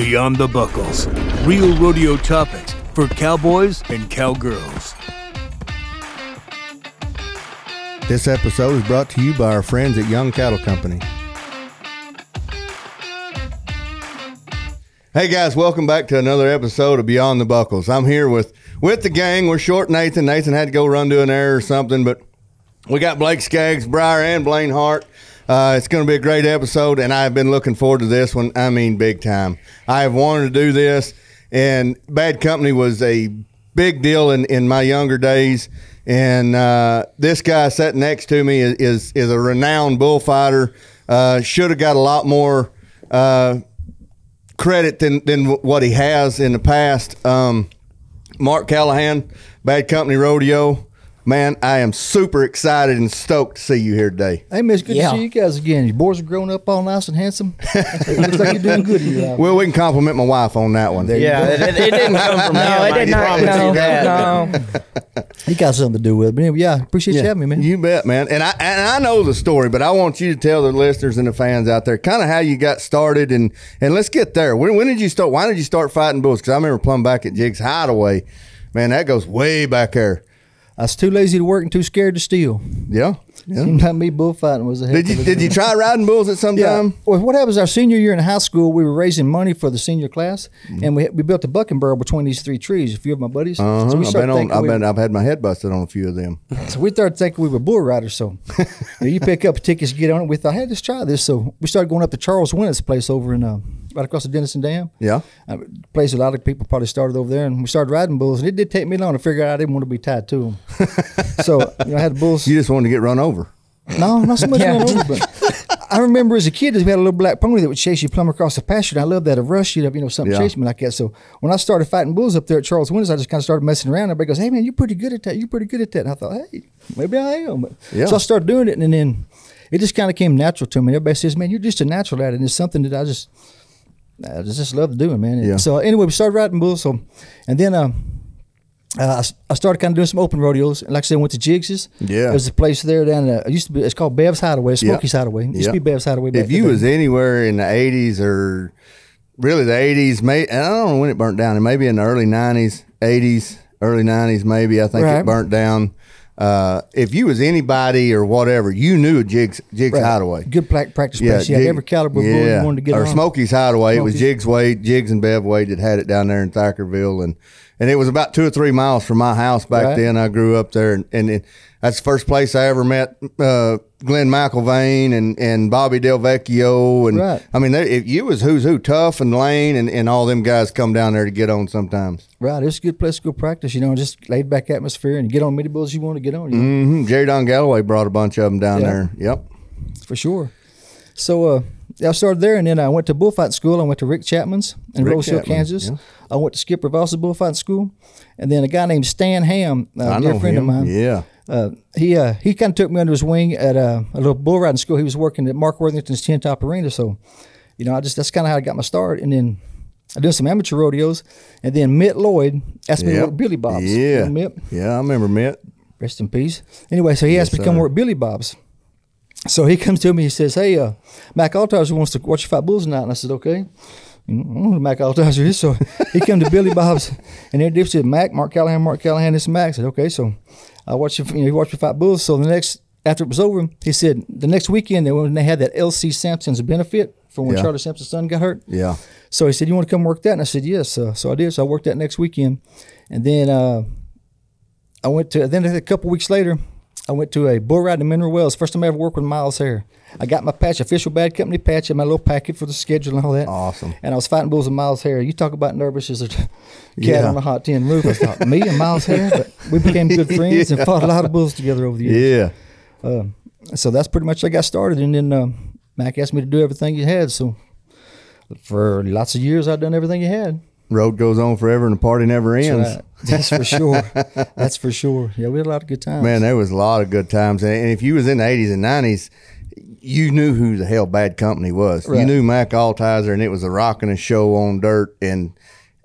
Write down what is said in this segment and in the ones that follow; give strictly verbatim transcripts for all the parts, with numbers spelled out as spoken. Beyond the Buckles, real rodeo topics for cowboys and cowgirls. This episode is brought to you by our friends at Young Cattle Company. Hey guys, welcome back to another episode of Beyond the Buckles. I'm here with with the gang. We're short Nathan. Nathan had to go run to an error or something, but we got Blake Skaggs, Briar, and Blaine Hart. Uh, it's going to be a great episode, and I've been looking forward to this one. I mean, big time. I have wanted to do this, and Bad Company was a big deal in, in my younger days. And uh, this guy sitting next to me is is, is a renowned bullfighter. Uh, should have got a lot more uh, credit than, than what he has in the past. Um, Mark Callihan, Bad Company Rodeo. Man, I am super excited and stoked to see you here today. Hey, man, it's good yeah. to see you guys again. Your boys are growing up all nice and handsome. It looks like you're doing good. You well, we can compliment my wife on that one. There yeah, it, it, it didn't come from no, him. It did not. No, no. He got something to do with it. But anyway, yeah, appreciate yeah. you having me, man. You bet, man. And I and I know the story, but I want you to tell the listeners and the fans out there kind of how you got started, and and let's get there. When, when did you start? Why did you start fighting bulls? Because I remember plumb back at Jigs Hideaway. Man, that goes way back there. I was too lazy to work and too scared to steal. Yeah. yeah. Seemed like me bullfighting was a heck did you, of a Did thing. You try riding bulls at some yeah. time? Well, what happens our senior year in high school, we were raising money for the senior class, mm-hmm. and we we built a bucking barrel between these three trees, a few of my buddies. Uh-huh. So we I've, been on, I've, we been, were, I've had my head busted on a few of them. So we started thinking we were bull riders. So you, know, you pick up tickets, get on it. We thought, hey, let's try this. So we started going up to Charles Winnett's place over in uh, right across the Denison Dam. Yeah. Uh, place a lot of people probably started over there, and we started riding bulls, and it did take me long to figure out I didn't want to be tied to them. So you know, I had bulls. You just wanted to get run over. No, not so much yeah. run over, but I remember as a kid we had a little black pony that would chase you plumb across the pasture, and I loved that a rush, you know, you know something yeah. chased me like that. So when I started fighting bulls up there at Charles Windows, I just kind of started messing around. Everybody goes, hey man, you're pretty good at that. You're pretty good at that. And I thought, hey, maybe I am. Yeah. So I started doing it, and then it just kind of came natural to me. Everybody says, man, you're just a natural at it, and it's something that I just I just love doing, man. Yeah. So anyway, we started riding bulls. So, and then uh, uh, I started kind of doing some open rodeos. Like I said, I went to Jigs's. Yeah. There's a place there down there. It used to be, it's called Bev's Hideaway, Smokey's yeah. Hideaway. It used yeah. to be Bev's Hideaway. If you was anywhere in the eighties or really the eighties, may, and I don't know when it burnt down. It may be in the early nineties, eighties, early nineties maybe. I think right. it burnt down. Uh, if you was anybody or whatever, you knew a Jigs, Jigs right. Hideaway. Good practice yeah, place. You had every caliber yeah. bull you wanted to get or on. Or Smokey's Hideaway. Smokey's. It was Jigs Wade, Jigs and Bev Wade that had it down there in Thackerville. And, and it was about two or three miles from my house back right. then. I grew up there. And, and it, that's the first place I ever met uh, Glenn McIlvaine and, and Bobby Del Vecchio. And right. I mean, they, if you was who's who, Tough and Lane and, and all them guys come down there to get on sometimes. Right. It's a good place to go practice, you know, just laid back atmosphere and get on many bulls you want to get on. You know? Mm-hmm. Jerry Don Galloway brought a bunch of them down yeah. there. Yep. For sure. So, uh, I started there, and then I went to bullfight school. I went to Rick Chapman's in Rick Roseville, Chapman, Kansas. Yeah. I went to Skip Revels' bullfighting school, and then a guy named Stan Ham, a dear friend him. of mine. Yeah, uh, he uh, he kind of took me under his wing at a, a little bull riding school. He was working at Mark Worthington's Tin Top Arena, so you know, I just that's kind of how I got my start. And then I did some amateur rodeos, and then Mitt Lloyd asked me yep. to work Billy Bob's. Yeah, you know, Mitt? yeah, I remember Mitt. Rest in peace. Anyway, so he yes, asked me to come work Billy Bob's. So he comes to me, he says, hey, uh, Mac Altizer wants to watch you fight bulls tonight. And I said, okay. I don't know who Mac Altizer is. So he come to Billy Bob's, and they said, Mac, Mark Callihan, Mark Callihan, this is Mac. I said, okay. So I watched you, you know, he watched you fight bulls. So the next, after it was over, he said, the next weekend, they, when they had that L C Sampson's benefit from when yeah. Charlie Sampson's son got hurt. Yeah. So he said, you want to come work that? And I said, yes. Uh, so I did. So I worked that next weekend. And then uh, I went to, then a couple weeks later, I went to a bull ride in Mineral Wells. First time I ever worked with Miles Hare. I got my patch, official Bad Company patch, and my little packet for the schedule and all that. Awesome. And I was fighting bulls with Miles Hare. You talk about nervous as a cat yeah. on a hot tin roof. I thought, me and Miles Hare, but we became good friends yeah. and fought a lot of bulls together over the years. Yeah. Uh, so that's pretty much how I got started. And then uh, Mac asked me to do everything he had. So for lots of years, I've done everything he had. Road goes on forever and the party never ends. That's, right. That's for sure. That's for sure. Yeah, we had a lot of good times. Man, there was a lot of good times. And if you was in the eighties and nineties, you knew who the hell Bad Company was. Right. You knew Mac Altizer, and it was a rocking a show on dirt. And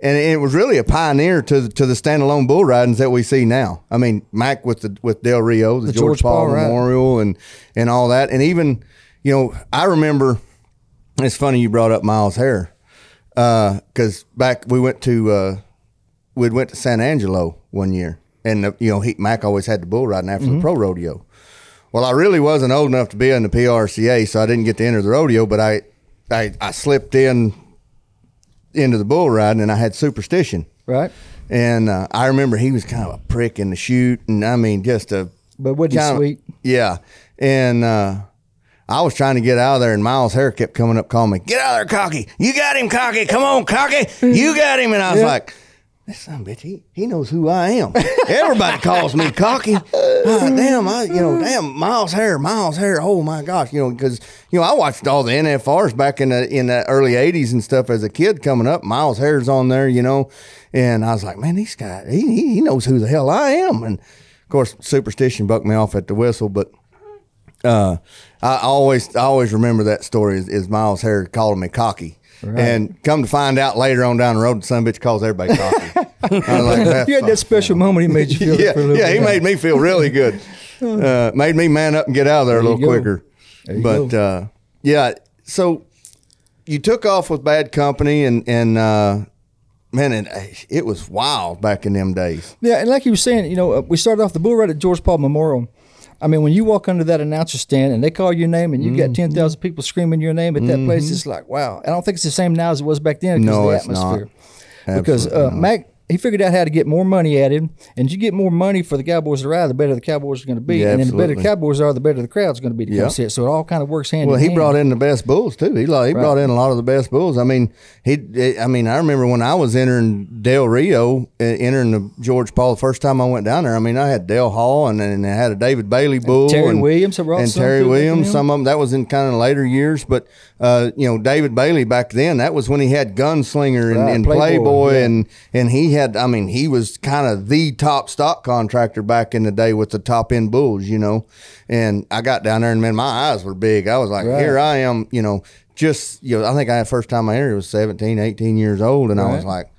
and it was really a pioneer to the, to the standalone bull ridings that we see now. I mean, Mac with the with Del Rio, the, the George, George Paul, Paul Memorial, right. and, and all that. And even, you know, I remember, it's funny you brought up Miles Hare. because uh, back we went to uh, we went to San Angelo one year, and the, you know he, Mac always had the bull riding after mm-hmm. the pro rodeo. Well, I really wasn't old enough to be in the P R C A, so I didn't get to enter the rodeo, but I I, I slipped in into the bull riding, and I had superstition. Right. And uh, I remember he was kind of a prick in the chute, and I mean just a but wasn't he sweet? Yeah. And uh, I was trying to get out of there, and Miles Hare kept coming up calling me, "Get out of there, Cocky. You got him, Cocky. Come on, Cocky. You got him." And I was yeah. like, "This son of a bitch, he, he knows who I am. Everybody calls me Cocky. Oh, damn, I, you know, damn, Miles Hare, Miles Hare. Oh, my gosh." You know, because, you know, I watched all the N F Rs back in the, in the early eighties and stuff as a kid coming up. Miles Hare's on there, you know. And I was like, man, this guy, he, he, he knows who the hell I am. And, of course, superstition bucked me off at the whistle, but uh, I always I always remember that story is, is Miles Hare calling me Cocky. Right. And come to find out later on down the road, the son of a bitch calls everybody Cocky. I was like, that's you had that special moment he made you feel yeah, good. Yeah, he made me feel really good. Uh, made me man up and get out of there, there a little quicker. But, uh, yeah, so you took off with Bad Company, and, and uh, man, it, it was wild back in them days. Yeah, and like you were saying, you know, we started off the bull ride at George Paul Memorial. I mean, when you walk under that announcer stand and they call your name and you've got ten thousand people screaming your name at that mm-hmm. place, it's like, wow. I don't think it's the same now as it was back then because no, of the atmosphere. Not. Because uh, not. Mac, he figured out how to get more money at him. And you get more money for the Cowboys to ride, the better the Cowboys are going to be. Yeah, and then absolutely. The better the Cowboys are, the better the crowd's going to be to yeah. come see it. So it all kind of works hand well, in hand. Well, he brought in the best bulls, too. He, like, he right. brought in a lot of the best bulls. I mean, he. I mean, I remember when I was entering Del Rio, entering the George Paul the first time I went down there. I mean, I had Del Hall, and then I had a David Bailey bull. And Terry and, Williams. And, and Terry Williams, some of them. That was in kind of later years. But, uh, you know, David Bailey back then, that was when he had Gunslinger and, right, and Playboy. Playboy yeah. and, and he had, I mean, I mean, he was kind of the top stock contractor back in the day with the top-end bulls, you know. And I got down there, and, man, my eyes were big. I was like, right. here I am, you know, just, you know, I think I had first time I entered was seventeen, eighteen years old, and right. I was like,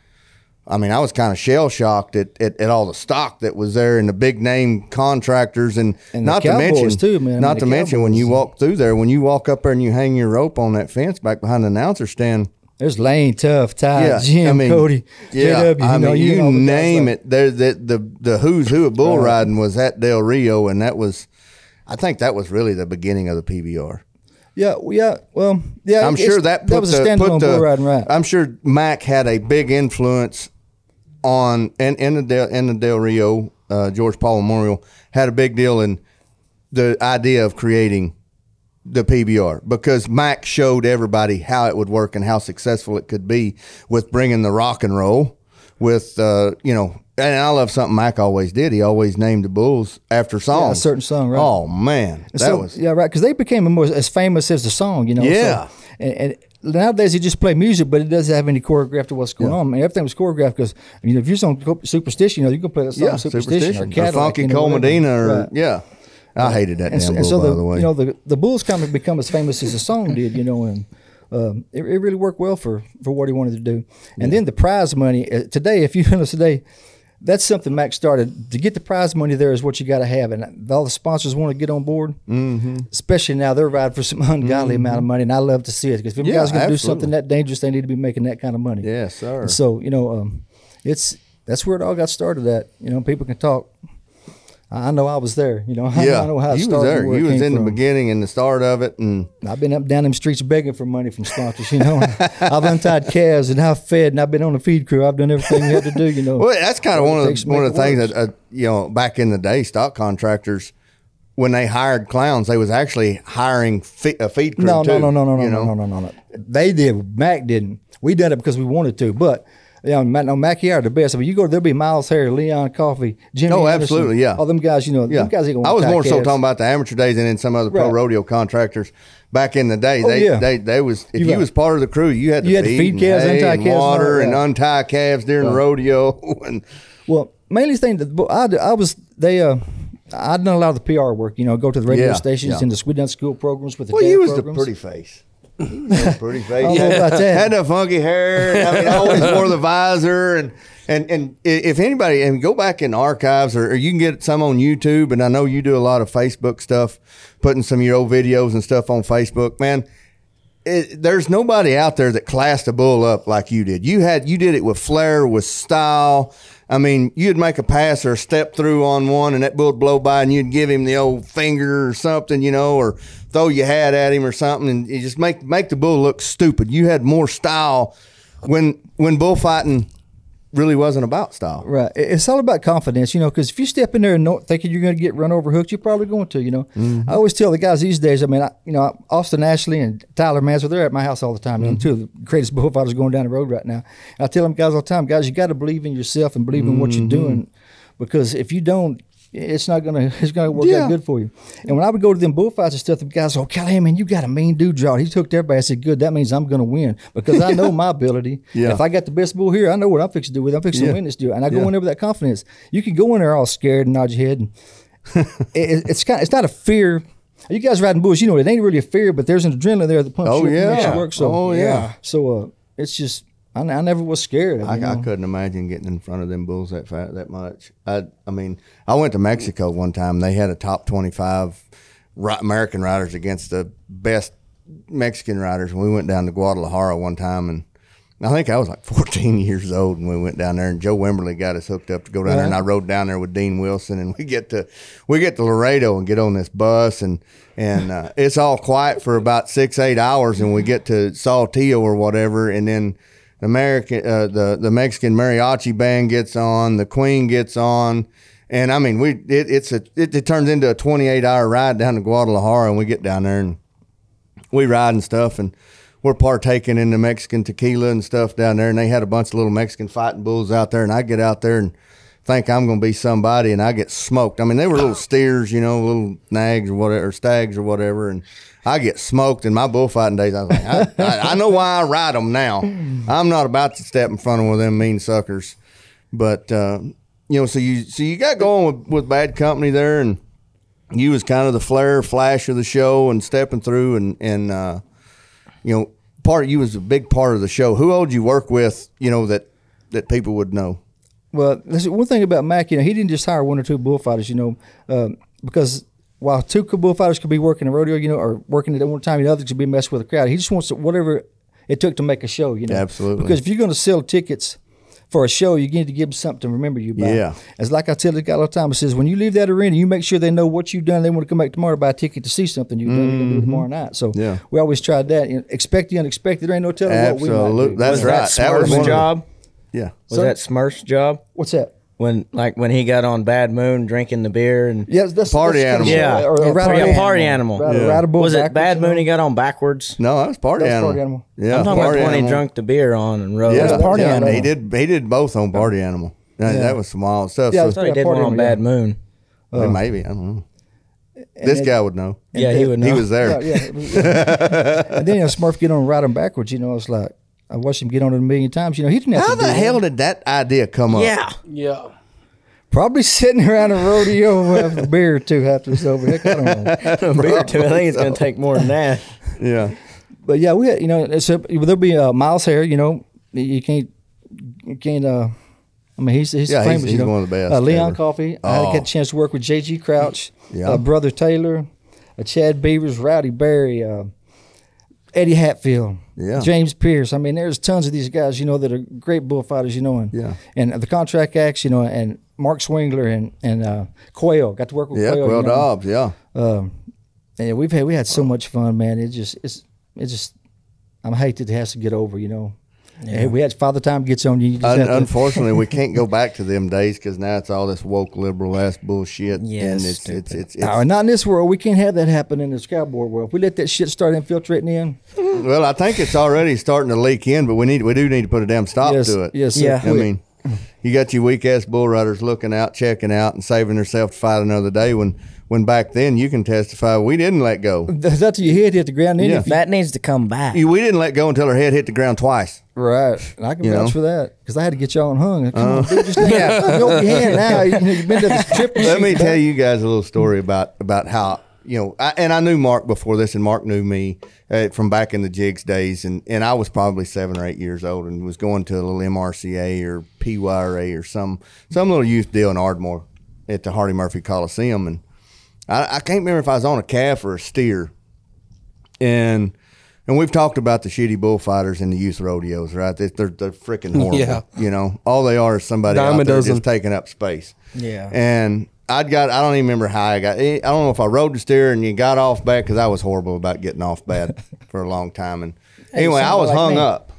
I mean, I was kind of shell-shocked at, at, at all the stock that was there and the big-name contractors. And, and not to mention, too, man. Not I mean, to mention when you walk through there, when you walk up there and you hang your rope on that fence back behind the announcer stand, there's Lane, Tough, Ty, yeah, Jim, I mean, Cody, yeah, J W. You I know, mean, you, you know name it. There, the, the the who's who of bull right. riding was at Del Rio, and that was, I think that was really the beginning of the P B R. Yeah, yeah, well, yeah. I'm sure that put that was the, a standalone bull riding right. I'm sure Mac had a big influence on and in the Del in the Del Rio uh, George Paul Memorial had a big deal in the idea of creating the P B R, because Mac showed everybody how it would work and how successful it could be with bringing the rock and roll with, uh, you know, and I love something Mac always did. He always named the bulls after songs. Yeah, a certain song, right? Oh, man. That so, was. Yeah, right. Because they became more as famous as the song, you know? Yeah. So, and, and nowadays, you just play music, but it doesn't have any choreograph to what's going yeah. on. I mean, everything was choreographed because, you know, if you're on Superstition, you know, you can play that song yeah, Superstition, Superstition or Cadillac, Funky you know, Cole Medina or, right. yeah. I hated that and damn so, bull, and so the, by the way. You know, the, the bulls kind of become as famous as the song did, you know, and um, it, it really worked well for, for what he wanted to do. And yeah. then the prize money, uh, today, if you notice today, that's something Mac started. To get the prize money there is what you got to have, and all the sponsors want to get on board, mm-hmm. especially now they're riding for some ungodly mm-hmm. amount of money, and I love to see it, because if you yeah, guys are going to do something that dangerous, they need to be making that kind of money. Yes, sir. And so, you know, um, it's that's where it all got started at. You know, people can talk. I know I was there, you know. I, yeah. I know how it you started. Was there. Where you it was in from. The beginning and the start of it, and I've been up down them streets begging for money from sponsors, you know. I've untied calves and I've fed and I've been on the feed crew. I've done everything you had to do, you know. Well, that's kind of one of the, one of the things works. That uh, you know back in the day, stock contractors when they hired clowns, they was actually hiring fe a feed crew. No, too, no, no, no, no, no, no, no, no, no. They did. Mac didn't. We done it because we wanted to, but. Yeah, no, Mackie are the best. I mean, you go there'll be Miles Hare, Leon Coffey, Jimmy Anderson. Oh, absolutely, yeah. All them guys, you know, yeah. them guys ain't gonna I was more calves. So talking about the amateur days and then some other right. pro rodeo contractors back in the day. Oh, they, yeah. they they was if you, you right. was part of the crew, you had to you feed, had to feed calves, hay, untie and calves, water, and, and untie calves during right. the rodeo. And well, mainly thing that I I was they uh. I'd done a lot of the P R work, you know, go to the radio yeah, stations yeah. and the squid down school programs with the. Well, you was programs. The pretty face. Pretty face. Yeah. That. Had the funky hair. I mean, I always wore the visor, and and and if anybody and go back in archives, or, or you can get some on YouTube. And I know you do a lot of Facebook stuff, putting some of your old videos and stuff on Facebook. Man, It, there's nobody out there that classed a bull up like you did. You had you did it with flair, with style. I mean, you'd make a pass or a step through on one, and that bull would blow by, and you'd give him the old finger or something, you know, or throw your hat at him or something, and you just make make the bull look stupid. You had more style when when bullfighting really wasn't about style. Right. It's all about confidence, you know, because if you step in there and not thinking you're going to get run over hooked, you're probably going to, you know. Mm-hmm. I always tell the guys these days, I mean, I, you know, Austin Ashley and Tyler Mansell, they're at my house all the time. Mm-hmm. They're two of the greatest bullfighters going down the road right now. And I tell them guys all the time, guys, you got to believe in yourself and believe in mm-hmm. what you're doing, because if you don't, it's not going to it's gonna work yeah. out good for you. And when I would go to them bullfights and stuff, the guys, oh, Callihan, man, you got a mean dude draw. He's hooked everybody. I said, good, that means I'm going to win, because I know my ability. Yeah. If I got the best bull here, I know what I'm fixing to do with it. I'm fixing yeah. to win this deal. And I go yeah. in there with that confidence. You can go in there all scared and nod your head. And it, it's kind of, it's not a fear. You guys riding bulls, you know, it ain't really a fear, but there's an adrenaline there that pumps oh, you yeah. and makes you work. So, oh, yeah. yeah. So uh, it's just, I, I never was scared. I, I couldn't imagine getting in front of them bulls that fat, that much. I, I mean, I went to Mexico one time. They had a top twenty-five American riders against the best Mexican riders. And we went down to Guadalajara one time, and I think I was like fourteen years old, and we went down there, and Joe Wimberly got us hooked up to go down yeah. there, and I rode down there with Dean Wilson, and we get to we get to Laredo and get on this bus, and and uh, it's all quiet for about six eight hours, and we get to Saltillo or whatever, and then. American, uh, the the Mexican mariachi band gets on, the Queen gets on, and I mean we it, it's a it, it turns into a twenty-eight hour ride down to Guadalajara, and we get down there and we ride and stuff, and we're partaking in the Mexican tequila and stuff down there, and they had a bunch of little Mexican fighting bulls out there, and I get out there and think I'm gonna be somebody, and I get smoked. I mean, they were little steers, you know, little nags or whatever, or stags or whatever, and I get smoked. In my bullfighting days, I was like, I, I, I know why I ride them now. I'm not about to step in front of one of them mean suckers. But uh, you know, so you so you got going with, with Bad Company there, and you was kind of the flare flash of the show, and stepping through, and and uh, you know, part you was a big part of the show. Who all did you work with? You know that that people would know. Well, one thing about Mac, you know, he didn't just hire one or two bullfighters, you know, um, because while two bullfighters could be working a rodeo, you know, or working at one time, the others could be messing with a crowd. He just wants to, whatever it took to make a show, you know. Absolutely. Because if you're going to sell tickets for a show, you need to give them something to remember you by. Yeah. It's like I tell the guy all the time, it says, when you leave that arena, you make sure they know what you've done. They want to come back tomorrow to buy a ticket to see something you've done. Mm-hmm. You're going to do tomorrow night. So yeah. we always tried that. You know, expect the unexpected. There ain't no telling Absolutely. what we might do. That's was right. That, that was my job. Yeah. Was so, that Smurf's job? What's that? When like when he got on Bad Moon drinking the beer and yeah, that's, party that's animal. Yeah. Or, or yeah, party, a party animal. animal. Yeah. Ride, was it Bad Moon he got on backwards? No, that was party that animal. Was party animal. Yeah, I'm talking party about animal. When he drunk the beer on and rode. Yeah, yeah. That was party yeah, animal. He did he did both on Party Animal. That, yeah. that was some wild stuff. Yeah, so I thought he did one on Bad Moon. Uh, yeah, maybe, I don't know. And this and guy would know. Yeah, he would know. He was there. Yeah, yeah. And then you know, Smurf get on riding backwards, you know, it's like I watched him get on it a million times. You know, he didn't have How to the hell did that idea come up? Yeah. Yeah. Probably sitting around a rodeo with a beer or two after it's over. Heck, I don't know. A beer or two. I think it's so. Going to take more than that. Yeah. But, yeah, we had, you know, so there'll be uh, Miles Hare, you know, you can't, you can't, uh, I mean, he's, he's yeah, famous. He's, he's you know? one of the best. Uh, Leon Coffey. Oh. I had a chance to work with J G Crouch, yeah. uh, Brother Taylor, uh, Chad Beavers, Rowdy Barry, uh, Eddie Hatfield, yeah. James Pierce. I mean, there's tons of these guys, you know, that are great bullfighters, you know, and yeah. and the Contract Acts, you know, and Mark Swingler and and uh, Quayle. Got to work with yeah, Quayle. Quayle you know? Dobbs, yeah. Um, and we've had we had so much fun, man. It just it's it just I'm hate that it has to get over, you know. Yeah. We had Father Time gets on you. you just Un unfortunately, we can't go back to them days because now it's all this woke liberal ass bullshit. Yes, and it's, it's, it's, it's, no, not in this world. We can't have that happen in this cowboy world. If we let that shit start infiltrating in. Well, I think it's already starting to leak in, but we need we do need to put a damn stop yes, to it. Yes, yeah. I mean, you got you weak ass bull riders looking out, checking out, and saving themselves to fight another day when. When back then, you can testify, we didn't let go. That's your head hit the ground. Yeah. You, that needs to come back. You, we didn't let go until her head hit the ground twice. Right. And I can you vouch know? for that because I had to get y'all on hung. Uh, just, yeah. Go ahead now. You've been to this trip. Let me tell you guys a little story about, about how, you know, I, and I knew Mark before this, and Mark knew me uh, from back in the Jigs days, and, and I was probably seven or eight years old and was going to a little M R C A or P Y R A or some, some little youth deal in Ardmore at the Hardy Murphy Coliseum, and I, I can't remember if I was on a calf or a steer, and And we've talked about the shitty bullfighters in the youth rodeos, right? They're, they're, they're freaking horrible. Yeah. You know, all they are is somebody Dime out there just taking up space. Yeah. And I'd got, I don't even remember how I got, I don't know if I rode the steer and you got off bad, because I was horrible about getting off bad for a long time. And hey, anyway, I was like hung me. up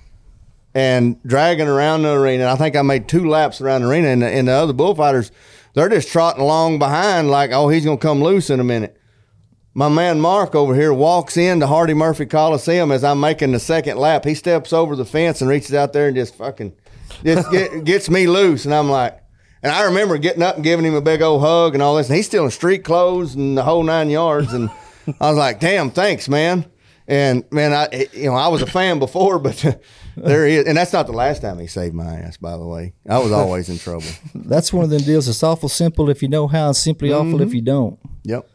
and dragging around the arena. I think I made two laps around the arena, and the, and the other bullfighters, they're just trotting along behind like, oh, he's going to come loose in a minute. My man Mark over here walks into Hardy Murphy Coliseum as I'm making the second lap. He steps over the fence and reaches out there and just fucking just get, gets me loose. And I'm like, and I remember getting up and giving him a big old hug and all this. And he's still in street clothes and the whole nine yards. And I was like, damn, thanks, man. And man, I you know I was a fan before, but there he is. And that's not the last time he saved my ass, by the way. I was always in trouble. That's one of them deals. It's awful simple if you know how, and simply mm-hmm. awful if you don't. Yep.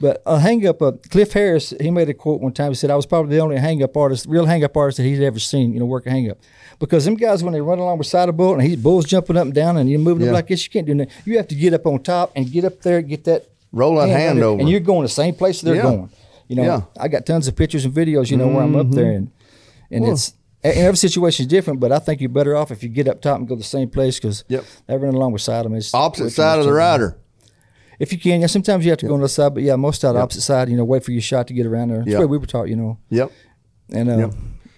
But a hang-up, uh, Cliff Harris, he made a quote one time. He said, I was probably the only hang-up artist, real hang-up artist that he'd ever seen, you know, work a hang-up. Because them guys, when they run along beside a bull, and he's bull's jumping up and down, and you're moving yeah. them like this, you can't do nothing. You have to get up on top and get up there and get that rolling hand, hand over. And you're going the same place they're yeah. going. You know, yeah. I got tons of pictures and videos, you know, mm-hmm. where I'm up there. And, and well. it's and every situation is different, but I think you're better off if you get up top and go the same place, because yep. they run along beside them. It's opposite side of the rider. Down. If you can, yeah. Sometimes you have to yep. go on the side, but yeah, most out yep. opposite side. You know, wait for your shot to get around there. That's yep. what we were taught. You know. Yep. And, uh, yep.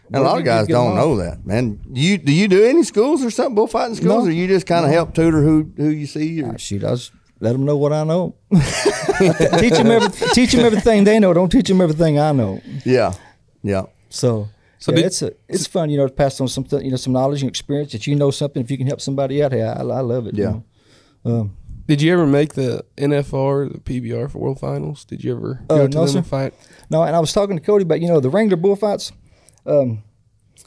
and a lot of guys don't know that, man. You do you do any schools or something, bullfighting schools, no. or you just kind of no. help tutor who who you see? Or? Ah, shoot, I was, let them know what I know. teach them every, teach them everything they know. Don't teach them everything I know. Yeah. Yeah. So. So yeah, did, it's a, it's fun, you know, to pass on some th you know some knowledge and experience that you know something. If you can help somebody out, hey, I, I love it. Yeah. You know? Um. Did you ever make the N F R, the P B R for World Finals? Did you ever go uh, to no, them sir. and fight? No, and I was talking to Cody about, you know, the Wrangler Bull Fights. Um,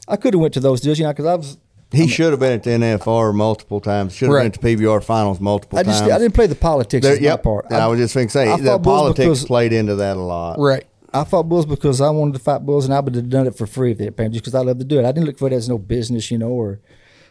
I could have went to those deals, you know, because I was... He I mean, should have been at the N F R multiple times. Should have right. been at the P B R finals multiple I just, times. I didn't play the politics there, yep. part. I, I was just going to say, the politics because, played into that a lot. Right. I fought bulls because I wanted to fight bulls, and I would have done it for free if they had paid me, just because I love to do it. I didn't look for it as no business, you know, or,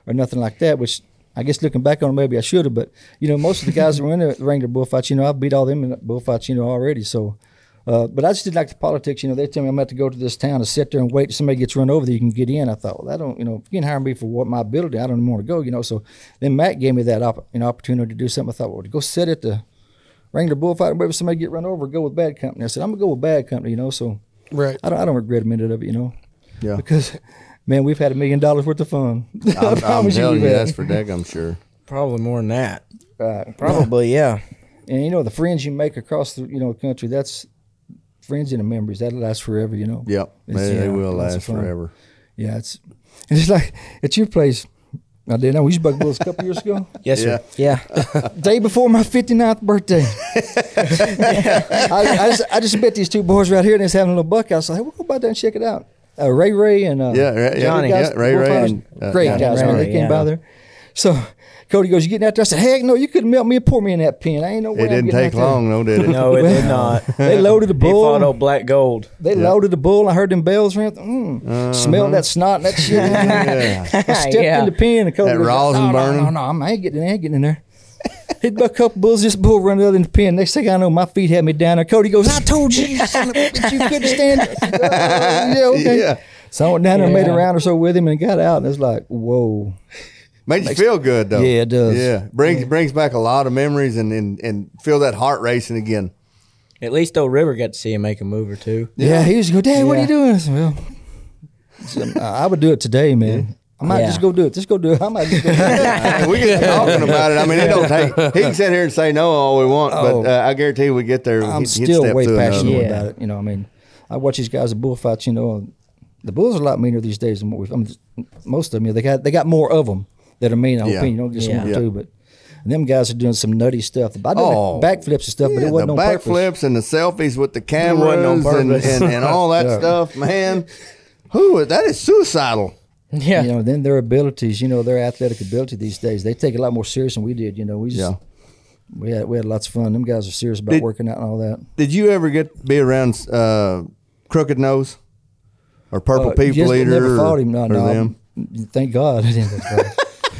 or nothing like that, which... I guess looking back on it, maybe I should have, but, you know, most of the guys that were in the Wrangler bullfights, you know, I beat all them in bullfights, you know, already. So, uh, but I just didn't like the politics. You know, they tell me I'm about to go to this town to sit there and wait till somebody gets run over that you can get in. I thought, well, I don't, you know, if you can hire me for what my ability, I don't even want to go, you know. So then Matt gave me that op you know, opportunity to do something. I thought, well, to go sit at the Wrangler bullfight and wait for somebody to get run over, go with Bad Company. I said, I'm going to go with Bad Company, you know. So right. I, don't, I don't regret a minute of it, you know. Yeah. Because... Man, we've had a million dollars worth of fun. I I'm promise you, you that's for Deck, I'm sure. Probably more than that. Right. Probably, yeah. And, you know, the friends you make across the you know country, that's friends and the memories. That'll last forever, you know. Yep. It's, they, you know, they will last forever. Yeah. It's, it's like at your place. I didn't know. We used to buck bulls a couple years ago. Yes, sir. Yeah. yeah. Day before my fifty-ninth birthday. yeah. I, I, just, I just bet these two boys right here, and they're having a little buck. I was like, hey, we'll go by there and check it out. Uh, Ray Ray and uh, yeah, Ray, Johnny. Guys, yeah, Ray Ray. And, uh, great Johnny guys, Ray, man. They came yeah. by there. So Cody goes, you getting out there? I said, heck no, you couldn't melt me and pour me in that pen. I ain't no way. It didn't take long, though, did it? No, it well, did not. They loaded the bull. He fought old Black Gold. They yeah. loaded the bull. I heard them bells ring. Mm, uh -huh. Smelled that snot and that shit. yeah. I stepped yeah. in the pen. And Cody that raws and burning. No, no, no, I ain't getting in, I ain't getting in there. Hit a couple bulls, this bull run the other in the pen. Next thing I know, my feet had me down there. Cody goes, I told you, son of a bitch, you couldn't stand it. Said, oh, yeah, okay. Yeah. So I went down there and yeah. made a round or so with him and got out, and it's like, whoa. Makes, Makes you feel good, though. Yeah, it does. Yeah, brings yeah. brings back a lot of memories and, and, and feel that heart racing again. At least old River got to see him make a move or two. Yeah, yeah he used to go, Dad, yeah. what are you doing? I said, well, some, I would do it today, man. Yeah. I might yeah. just go do it. Just go do it. I might just go do it. We get talking about it. I mean, it don't take. He can sit here and say no all we want, oh, but uh, I guarantee we get there. I'm he'd, still he'd way passionate yeah. about it. You know, I mean, I watch these guys at bullfights. You know, the bulls are a lot meaner these days than what we've. I mean, most of them, you know, they got they got more of them that are mean. I yeah. opinion, you know, just yeah. one or yeah. two, but. And them guys are doing some nutty stuff. I did oh, backflips and stuff, yeah, but it wasn't on purpose. The backflips and the selfies with the cameras and, and, and all that yeah. stuff, man. Who that is suicidal. Yeah, you know, then their abilities, you know, their athletic ability these days, they take it a lot more serious than we did. You know, we just yeah. we had we had lots of fun. Them guys are serious about did, working out and all that. Did you ever get be around uh, Crooked Nose or Purple uh, People Eater? Never fought him. No, no. Them? I, thank God. I didn't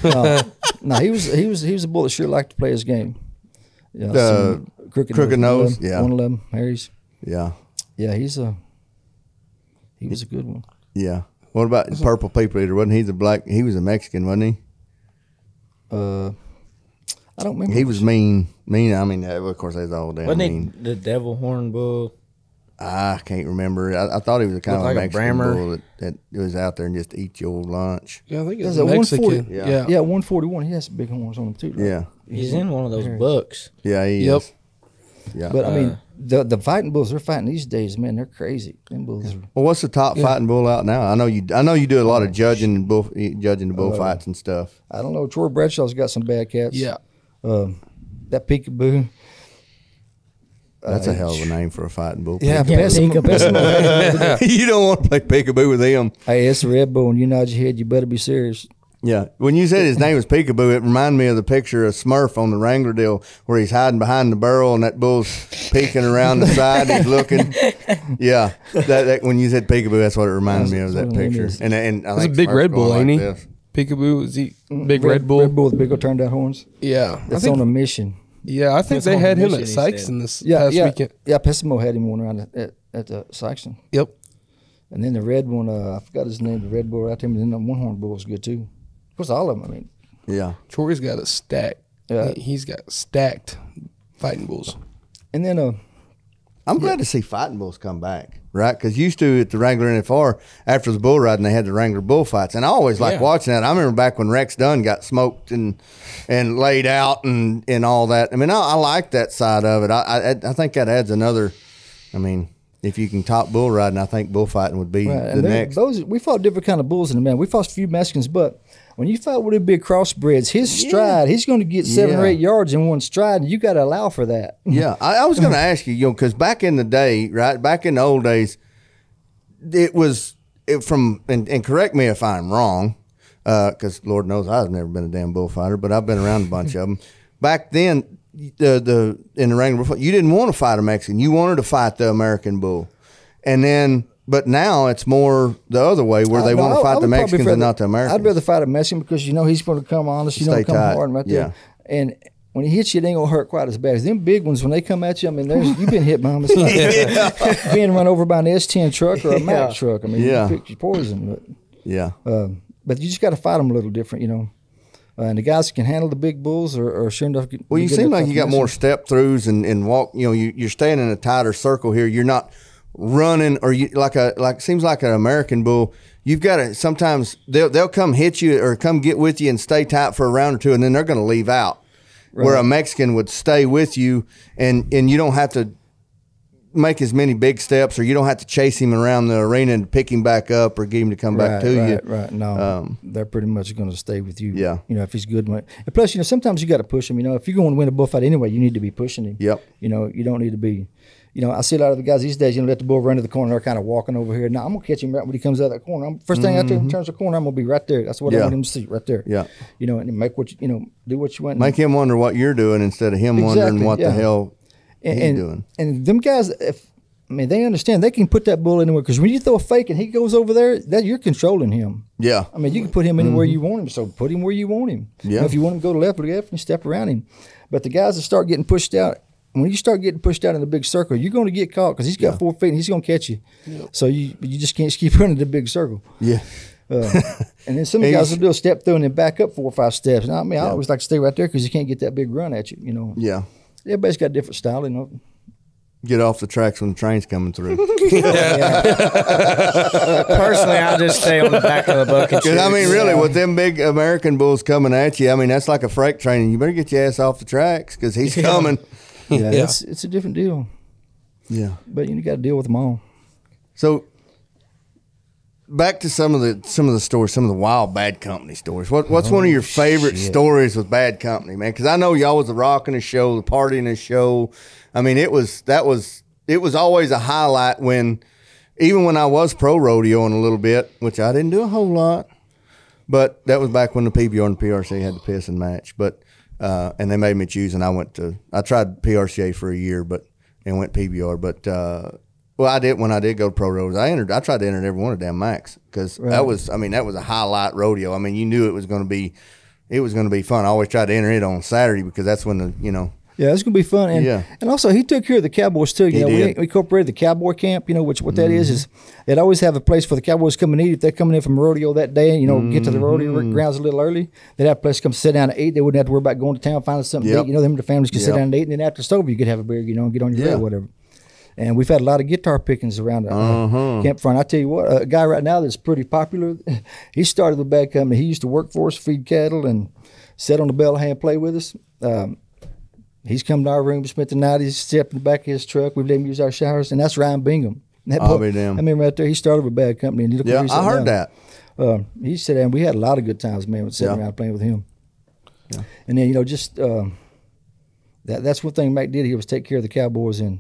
uh, no, he was he was he was a bull that sure liked to play his game. Yeah, uh, crooked, crooked Nose. nose one eleven, yeah, one eleven Harry's. Yeah, yeah, he's a he was a good one. Yeah. What about was Purple a, People Eater? Wasn't he the black? He was a Mexican, wasn't he? Uh, I don't remember. He was mean. Mean. I mean, of course, that's all damn wasn't mean. He the devil horn bull? I can't remember. I, I thought he was a kind of like a Mexican a bull that, that was out there and just eat your lunch. Yeah, I think it was a Mexican. Yeah. yeah, yeah, one forty-one. He has big horns on him too. Right? Yeah, he's, he's in one of those there. bucks. Yeah, he yep. is. Yeah, but uh, I mean, the the fighting bulls they're fighting these days, man, they're crazy. Them bulls. Are, well, what's the top yeah. fighting bull out now? I know you. I know you do a lot of judging and bull, judging the bullfights uh, and stuff. I don't know. Troy Bradshaw's got some bad cats. Yeah, um, that Peekaboo. That's uh, a hell of a name for a fighting bull. Yeah, Peekaboo. You don't want to play Peekaboo with him. Hey, it's a red bull, and you nod your head. You better be serious. Yeah, when you said his name was Peekaboo, it reminded me of the picture of Smurf on the Wrangler deal where he's hiding behind the barrel and that bull's peeking around the side. He's looking. Yeah, that, that when you said Peekaboo, that's what it reminded me of, that picture. And and I think it's a big Smurf's red bull, ain't like he? Peekaboo is he big red, red bull. Red bull with big old turned out horns. Yeah, that's on a mission. Yeah, I think that's they had him at Sykes in this yeah, past yeah, weekend. Yeah, Pessimo had him one around at at, at uh, Sykeson. Yep. And then the red one, uh, I forgot his name. The red bull right there, and then the one horn bull was good too. Of course, all of them. I mean, yeah. Troy's got a stack. Yeah, he's got stacked fighting bulls. And then, uh, I'm yeah. glad to see fighting bulls come back, right? Because used to at the Wrangler N F R after the bull riding, they had the Wrangler bull fights, and I always liked yeah. watching that. I remember back when Rex Dunn got smoked and and laid out and and all that. I mean, I, I like that side of it. I, I I think that adds another. I mean. If you can top bull riding, I think bullfighting would be right. the next. Those, we fought different kind of bulls in the man. We fought a few Mexicans, but when you fight with a big crossbreds, his yeah. stride, he's going to get seven yeah. or eight yards in one stride, and you got to allow for that. Yeah, I, I was going to ask you, you know, because back in the day, right, back in the old days, it was it from, and, and correct me if I'm wrong, because uh, Lord knows I've never been a damn bullfighter, but I've been around a bunch of them. Back then, The the in the Wrangler, you didn't want to fight a Mexican. You wanted to fight the American bull, and then but now it's more the other way where I they know, want to fight the Mexicans rather, and not the Americans. I'd rather fight a Mexican because you know he's going to come honest, you know, come tight. hard right yeah. there. And when he hits you, it ain't gonna hurt quite as bad as them big ones when they come at you. I mean, there's you've been hit by them. yeah. Being run over by an S ten truck or a yeah. Mack truck. I mean, yeah. you pick your poison, but yeah, um, but you just got to fight them a little different, you know. Uh, and the guys that can handle the big bulls are, are sure enough. Well, you seem like you got more step-throughs and, and walk. You know, you, you're staying in a tighter circle here. You're not running or you like a like. Seems like an American bull. You've got to sometimes they'll they'll come hit you or come get with you and stay tight for a round or two, and then they're going to leave out. Right. Where a Mexican would stay with you, and and you don't have to make as many big steps, or you don't have to chase him around the arena and pick him back up or get him to come right, back to right, you. Right, right. No, um, they're pretty much going to stay with you. Yeah. You know, if he's good. And plus, you know, sometimes you got to push him. You know, if you're going to win a bullfight anyway, you need to be pushing him. Yep. You know, you don't need to be, you know, I see a lot of the guys these days, you know, let the bull run to the corner. They're kind of walking over here. Now, I'm going to catch him right when he comes out of that corner. I'm, first thing mm-hmm. out there, he turns the corner, I'm going to be right there. That's what yeah. I want him to see, right there. Yeah. You know, and make what you, you know, do what you want. Make him wonder what you're doing instead of him exactly, wondering what yeah. the hell. And, and, doing. and them guys, if I mean, they understand they can put that bull anywhere because when you throw a fake and he goes over there, that you're controlling him. Yeah. I mean, you can put him anywhere mm-hmm. you want him, so put him where you want him. Yeah. You know, if you want him to go to left or left and step around him. But the guys that start getting pushed out, when you start getting pushed out in the big circle, you're going to get caught because he's got yeah. four feet and he's going to catch you. Yep. So you you just can't just keep running the big circle. Yeah. Uh, and then some of the guys will do a step through and then back up four or five steps. And I mean, yeah. I always like to stay right there because you can't get that big run at you, you know. Yeah. Everybody's got a different style, you know. Get off the tracks when the train's coming through. Personally, I just stay on the back of the bucket. I mean, really, with them big American bulls coming at you, I mean, that's like a freight train. You better get your ass off the tracks because he's yeah. coming. Yeah, yeah. It's, it's a different deal. Yeah. But you got to deal with them all. So back to some of the some of the stories, some of the wild Bad Company stories. What what's oh, one of your favorite shit. stories with Bad Company, man? Because I know y'all was the rock in the show, the party in the show. I mean, it was that was it was always a highlight when, even when I was pro rodeoing a little bit, which I didn't do a whole lot, but that was back when the P B R and the P R C A had the piss and match. But uh, and they made me choose, and I went to I tried P R C A for a year, but and went P B R, but. Uh, Well, I did when I did go to pro rodeos. I entered. I tried to enter in every one of them Macs because right. that was. I mean, that was a highlight rodeo. I mean, you knew it was going to be, it was going to be fun. I always tried to enter it on Saturday because that's when the you know Yeah, it's going to be fun. And yeah. and also, he took care of the Cowboys, too. You he know, did. We incorporated the Cowboy Camp, you know, which what that mm-hmm. is, is they'd always have a place for the Cowboys to come and eat. If they're coming in from rodeo that day and, you know, mm-hmm. get to the rodeo grounds a little early, they'd have a place to come sit down and eat. They wouldn't have to worry about going to town, finding something yep. to eat. You know, them and the families could yep. sit down and eat. And then after the stove, you could have a beer, you know, and get on your yeah. road or whatever. And we've had a lot of guitar pickings around the uh-huh. campfire. And I tell you what, a guy right now that's pretty popular, he started with Bad Company. He used to work for us, feed cattle, and sat on the bell hand, play with us. Um, he's come to our room, spent the night, he's stepped in the back of his truck. We've let him use our showers, and that's Ryan Bingham. That I'll po- be damned. I mean, right there, he started with Bad Company. And he yeah, I heard down. that. Um, he said, and we had a lot of good times, man, sitting yeah. around playing with him. Yeah. And then, you know, just um, that that's one thing Mac did. He was take care of the Cowboys and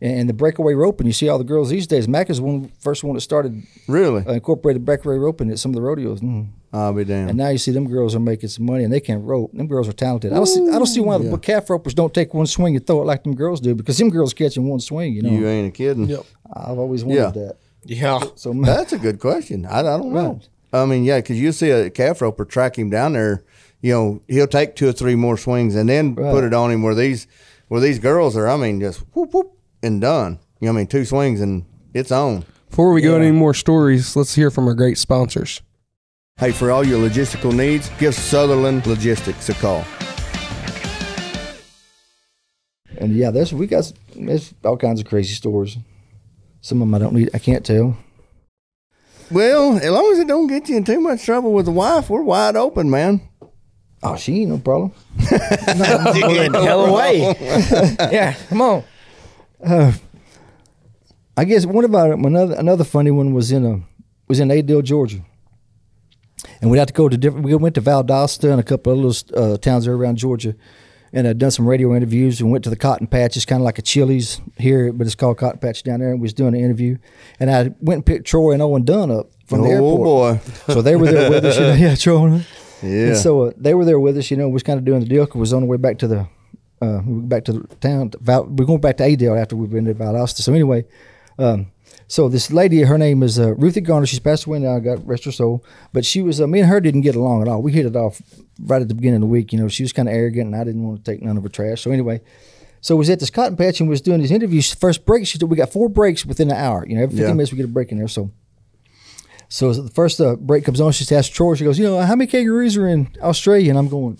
And the breakaway roping, you see all the girls these days. Mac is one first one that started really uh, incorporated breakaway roping at some of the rodeos. Mm. I'll be damned. And now you see them girls are making some money and they can rope. Them girls are talented. Ooh, I don't see I don't see why yeah. the calf ropers don't take one swing and throw it like them girls do, because them girls catch in one swing. You know, you ain't kidding. Yep. I've always wondered yeah. that. Yeah. So that's a good question. I, I don't know. Right. I mean, yeah, because you see a calf roper track him down there. You know, he'll take two or three more swings and then right. put it on him. Where these where these girls are, I mean, just whoop whoop. And done. You know what I mean? Two swings and it's on. Before we yeah. go into any more stories, let's hear from our great sponsors. Hey, for all your logistical needs, give Sutherland Logistics a call. And yeah, there's we got there's all kinds of crazy stories. Some of them I don't need, I can't tell. Well, as long as it don't get you in too much trouble with the wife, we're wide open, man. Oh, she ain't no problem. No, you can tell away. Yeah, come on. Uh, I guess one about another another funny one was in a was in Adel, Georgia, and we had to go to different. We went to Valdosta and a couple of little uh, towns there around Georgia, and I'd done some radio interviews and went to the Cotton Patch. It's kind of like a Chili's here, but it's called Cotton Patch down there. And we was doing an interview, and I went and picked Troy and Owen Dunn up from oh, the airport. Oh boy! So they were there with us. You know, yeah, Troy. And yeah. And so uh, they were there with us. You know, was kind of doing the deal. Cause we was on the way back to the. Uh, we went back to the town. We're going back to Adel after we've been to Valdosta. So anyway, um, so this lady, her name is uh, Ruthie Garner. She's passed away now. God rest her soul. But she was, uh, me and her didn't get along at all. We hit it off right at the beginning of the week. You know, she was kind of arrogant, and I didn't want to take none of her trash. So anyway, so we was at this Cotton Patch and we was doing these interviews. First break, she said, we got four breaks within an hour. You know, every fifteen yeah. minutes we get a break in there. So, so the first uh, break comes on. She asks Troy. She goes, you know, how many kangaroos are in Australia? And I'm going,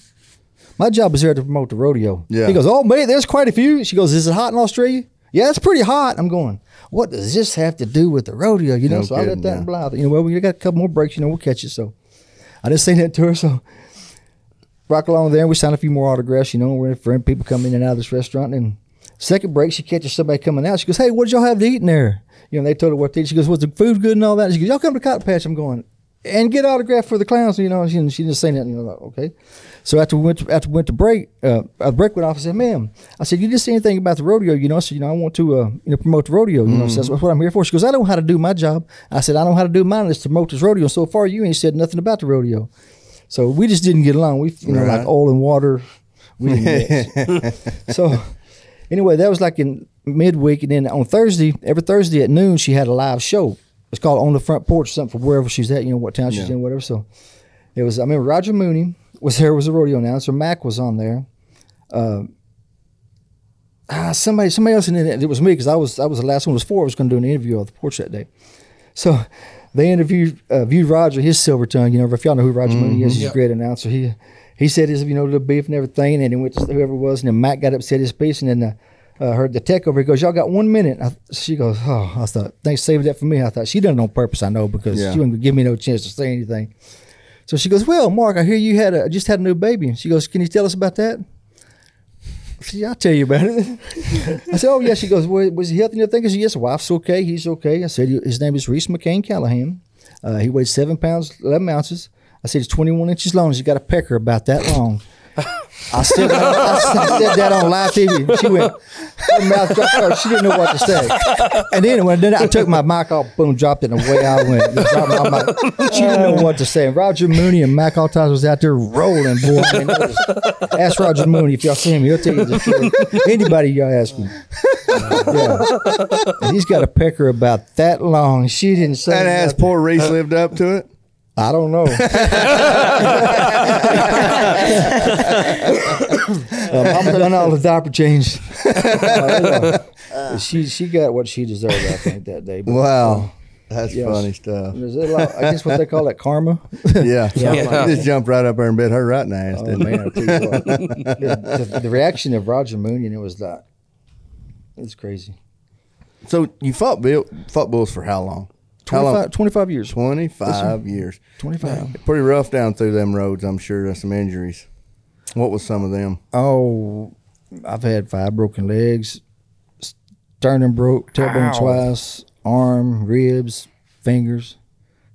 my job is there to promote the rodeo. Yeah. He goes, oh, mate, there's quite a few. She goes, is it hot in Australia? Yeah, it's pretty hot. I'm going, what does this have to do with the rodeo? You know, no so kidding, I let that yeah. blather. You know, well, we got a couple more breaks. You know, we'll catch it. So I just say that to her. So rock along there, and we signed a few more autographs. You know, we're in for people come in and out of this restaurant. And second break, she catches somebody coming out. She goes, hey, what did y'all have to eat in there? You know, they told her what to eat. She goes, was the food good and all that? And she goes, y'all come to Cotton Patch. I'm going, and get autographed for the clowns, you know. And she, she didn't say nothing. You know, like, okay. So after we went to, after we went to break, uh, a break went off. I said, ma'am, I said, you didn't say anything about the rodeo, you know. I said, you know, I want to, uh, you know, promote the rodeo. You mm. know, so that's what I'm here for. She goes, I know how to do my job. I said, I know how to do mine. Let's promote this rodeo. And so far, you ain't said nothing about the rodeo. So we just didn't get along. We, you know, right. like oil and water. We didn't mix. So anyway, that was like in midweek, and then on Thursday, every Thursday at noon, she had a live show. It's called On the Front Porch or something for wherever she's at, you know, what town she's yeah. in, whatever. So it was, I remember Roger Mooney was there, was a rodeo announcer. Mac was on there. Uh, ah, somebody somebody else in it, it was me because I was I was the last one. It was four. I was going to do an interview on the porch that day. So they interviewed uh, viewed Roger, his silver tongue. You know, if y'all know who Roger mm-hmm. Mooney is, he's yep. a great announcer. He he said his, you know, little beef and everything, and he went to whoever it was, and then Mac got upset his piece, and then the, Uh, heard the tech over. He goes, y'all got one minute. I, she goes, oh, I thought, thanks, saved that for me. I thought, she done it on purpose, I know, because yeah. she wouldn't give me no chance to say anything. So she goes, well, Mark, I hear you had a, just had a new baby. She goes, can you tell us about that? She said, I'll tell you about it. I said, oh, yeah. She goes, well, was he healthy? I said, yes, wife's okay. He's okay. I said, his name is Reese McCain Callahan. Uh, he weighs seven pounds, eleven ounces. I said, he's twenty-one inches long. He's got a pecker about that long. I said, that on, I said that on live T V. She went, her mouth dropped her. She didn't know what to say. And then when then I took my mic off, boom, dropped it, and away I went. She didn't know what to say. And Roger Mooney and Mac Altizer was out there rolling, boy. Man, was, ask Roger Mooney if y'all see him. He'll tell you the truth. Anybody y'all ask me. Yeah. He's got a pecker about that long. She didn't say that. That ass poor Reese lived up to it. I don't know. Um, I'm done all the diaper change. uh, uh, she she got what she deserved, I think, that day. But, wow. Um, That's yes. funny stuff. Is it like, I guess what they call that, karma? Yeah. yeah. yeah. Just jumped right up there and bit her right in the ass, oh, didn't man, the, the, the reaction of Roger Moonian, it was like, it's crazy. So you fought, Bill, fought Bulls for how long? twenty-five, how long? twenty-five years. twenty-five years. twenty-five. Pretty rough down through them roads, I'm sure. There's some injuries. What was some of them? Oh, I've had five broken legs, sternum broke, tailbone twice. Arm, ribs, fingers,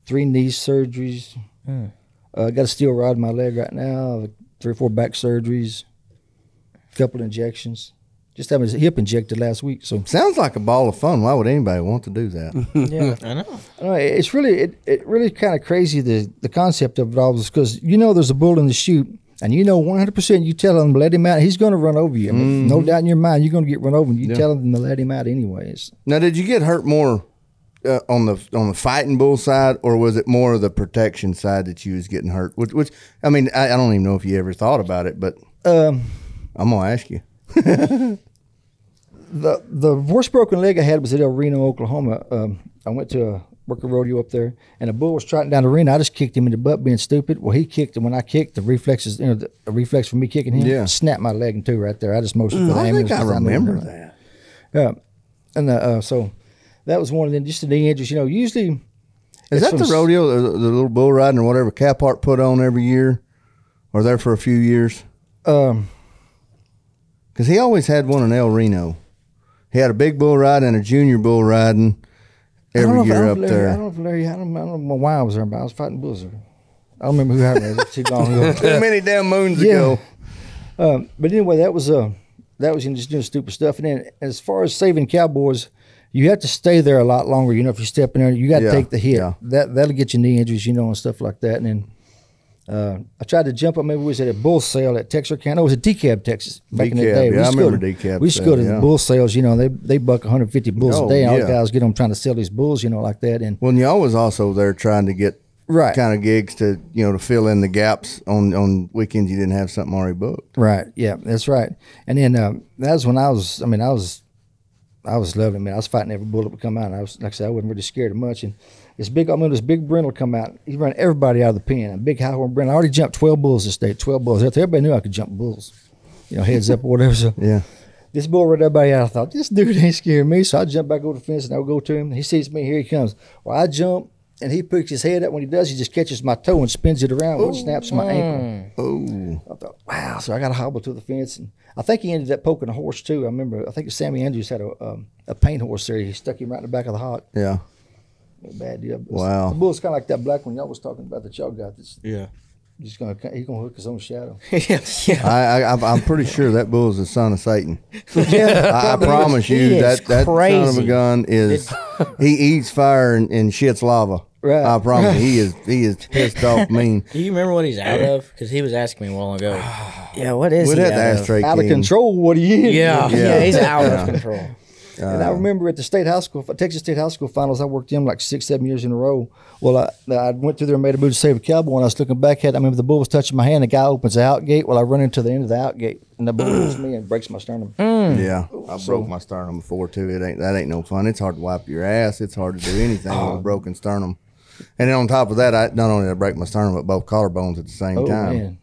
three knee surgeries. Mm. Uh, I got a steel rod in my leg right now, three or four back surgeries, a couple injections. Just having his hip injected last week. So sounds like a ball of fun. Why would anybody want to do that? Yeah, I know. I know. It's really it, it really kind of crazy, the, the concept of it all, because you know there's a bull in the chute, and you know one hundred percent you tell him, let him out, he's going to run over you. I mean, mm-hmm. No doubt in your mind, you're going to get run over, and you yeah. tell him to let him out anyways. Now, did you get hurt more uh, on the on the fighting bull side, or was it more of the protection side that you was getting hurt? Which, which I mean, I, I don't even know if you ever thought about it, but um, I'm going to ask you. the The worst broken leg I had was at El Reno, Oklahoma. Um, I went to a worker rodeo up there, and a bull was trotting down the arena. I just kicked him in the butt, being stupid. Well, he kicked, and when I kicked, the reflexes, you know, the, the reflex from me kicking him, yeah. snapped my leg in two right there. I just motioned mm, for the ambulance. I think I remember I that. Yeah, uh, and uh, uh, so that was one of them. Just the knee injuries, you know. Usually, is that the rodeo, the, the little bull riding or whatever Caphart put on every year, or there for a few years? Um, because he always had one in El Reno. He had a big bull riding and a junior bull riding. Every year up Larry, there. I don't know if Larry, I don't, I don't know why I was there, but I was fighting bulls there. I don't remember who I was. It's too long ago. Too many damn moons yeah. ago. Um, but anyway, that was, uh, that was you know, just doing stupid stuff. And then as far as saving cowboys, you have to stay there a lot longer. You know, if you're stepping there, you got to yeah. take the hit. Yeah. That, that'll get you knee injuries, you know, and stuff like that. And then uh, I tried to jump up. Maybe we was at a bull sale at Texarkana. It was at D C A B, Texas, back D C A B, in the day. We yeah, I remember D C A B. We scored yeah. bull sales, you know, they they buck one hundred fifty bulls oh, a day. All yeah. the guys get them trying to sell these bulls, you know, like that. And well, and y'all was also there trying to get right. kind of gigs to, you know, to fill in the gaps on, on weekends you didn't have something already booked. Right, yeah, that's right. And then um, that was when I was, I mean, I was I was loving it, man. I was fighting every bull that would come out. And I was, like I said, I wasn't really scared of much. And This big, I mean, this big Brindle come out. He ran everybody out of the pen. A big high horn Brindle. I already jumped twelve bulls this day. Twelve bulls. Everybody knew I could jump bulls, you know, heads up or whatever. So yeah, this bull ran everybody out. I thought this dude ain't scaring me. So I jumped back over the fence and I would go to him. He sees me. Here he comes. Well, I jump and he picks his head up. When he does, he just catches my toe and spins it around, which snaps my ankle. Oh! I thought, wow. So I got to hobble to the fence, and I think he ended up poking a horse too. I remember. I think Sammy Andrews had a um, a paint horse there. He stuck him right in the back of the hot. Yeah. A bad deal. Wow. The bull's kind of like that black one y'all was talking about that y'all got. That's yeah. Just gonna he's gonna hook his own shadow. yeah. yeah. I, I I'm pretty sure that bull's the son of Satan. yeah. I, I promise you that that crazy. Son of a gun is he eats fire and, and shits lava. Right. I promise you, he is he is pissed off mean. Do you remember what he's out of? Because he was asking me a while ago. yeah. What is We'd he out of? Out of control. What are you? Yeah. Yeah. yeah he's out yeah. of control. And I remember at the state high school, Texas State High School finals, I worked in like six, seven years in a row. Well, I, I went through there and made a move to save a cowboy, and I was looking back at it. I remember the bull was touching my hand. The guy opens the out gate. Well, I run into the end of the out gate, and the bull pulls me and breaks my sternum. Mm. Yeah, I so, broke my sternum before, too. It ain't That ain't no fun. It's hard to wipe your ass. It's hard to do anything oh. with a broken sternum. And then on top of that, I not only did I break my sternum, but both collarbones at the same oh, time. Man.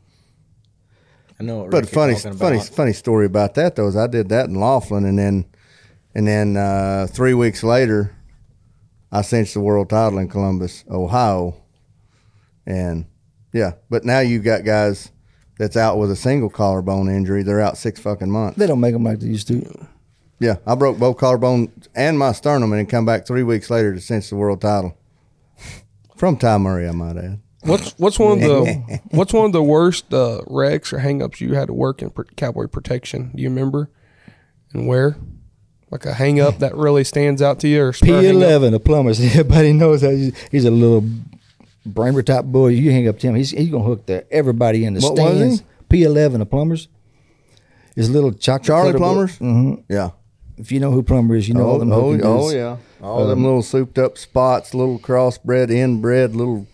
I know what But Rick funny, funny, funny story about that, though, is I did that in Laughlin, and then... And then uh, three weeks later, I cinched the world title in Columbus, Ohio. And, yeah, but now you've got guys that's out with a single collarbone injury. They're out six fucking months. They don't make them like they used to. Yeah, I broke both collarbones and my sternum and then come back three weeks later to cinch the world title. From Ty Murray, I might add. What's what's one of the what's one of the worst uh, wrecks or hang-ups you had to work in cowboy protection? Do you remember? And where? Like a hang up that really stands out to you, or P eleven, a plumber's. Everybody knows that he's, he's a little brainer type boy. You hang up to him, he's he's gonna hook the everybody in the what stands. Was he? P eleven, a plumber's. His little chocolate Charlie Plumber's. Mm-hmm. Yeah. If you know who Plumber is, you know oh, all them. Oh, oh yeah, all um, them little souped up spots, little crossbred, inbred, little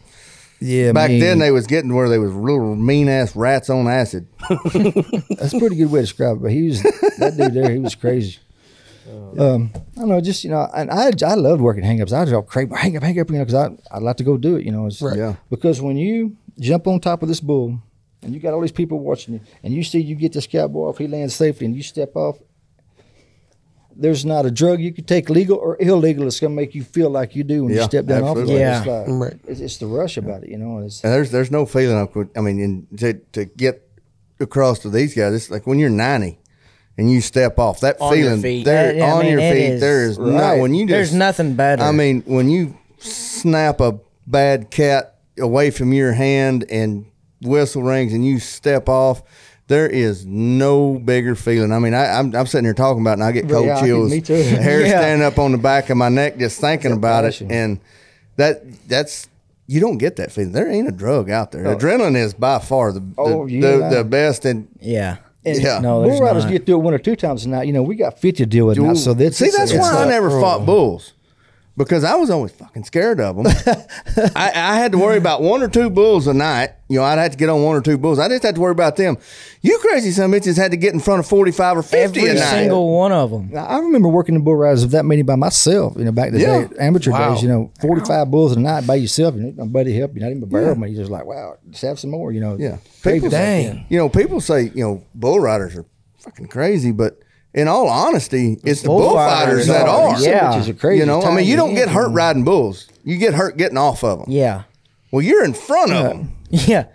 Yeah, back mean. then they was getting where they was little mean ass rats on acid. That's a pretty good way to describe it. But he was that dude there. He was crazy. Oh. Um, I don't know, just you know, and I I loved working hangups. I was all crazy, hang up, hang up, you know, because I I'd like to go do it, you know. Right. Yeah. Because when you jump on top of this bull and you got all these people watching you, and you see you get this cowboy off, he lands safely, and you step off. There's not a drug you could take, legal or illegal, that's going to make you feel like you do when yeah, you step down absolutely. off. Yeah, it's, like, right. it's, it's the rush about it, you know. It's, and there's there's no feeling of, I mean, in, to to get across to these guys, it's like when you're ninety and you step off, that on feeling there yeah, on I mean, your feet, is, there is right. not when you just, there's nothing better. I mean, when you snap a bad cat away from your hand and whistle rings and you step off. There is no bigger feeling. I mean, I, I'm, I'm sitting here talking about it, and I get cold yeah, chills. Me too. Hair yeah. standing up on the back of my neck just thinking that's about it. And that that's you don't get that feeling. There ain't a drug out there. Oh. Adrenaline is by far the oh, the, yeah. the, the best. And yeah. And yeah. no, bull riders not. get through it one or two times a night. You know, we got fifty to deal with now. So that's, See, that's why like, I never oh. fought bulls. Because I was always fucking scared of them. I, I had to worry about one or two bulls a night. You know, I'd have to get on one or two bulls. I just had to worry about them. You crazy some bitches had to get in front of forty-five or fifty Every a night. Every single one of them. I remember working the bull riders of that many by myself, you know, back in the yeah. day, amateur wow. days, you know, forty-five wow. bulls a night by yourself. And nobody help you, not even a barrel. Yeah. You're just like, wow, just have some more, you know. Yeah. People, dang. You know, people say, you know, bull riders are fucking crazy, but in all honesty, it's the bullfighters that are. Yeah. Which is a crazy you know, I mean, you don't get hurt riding bulls. You get hurt getting off of them. Yeah. Well, you're in front of them. Yeah.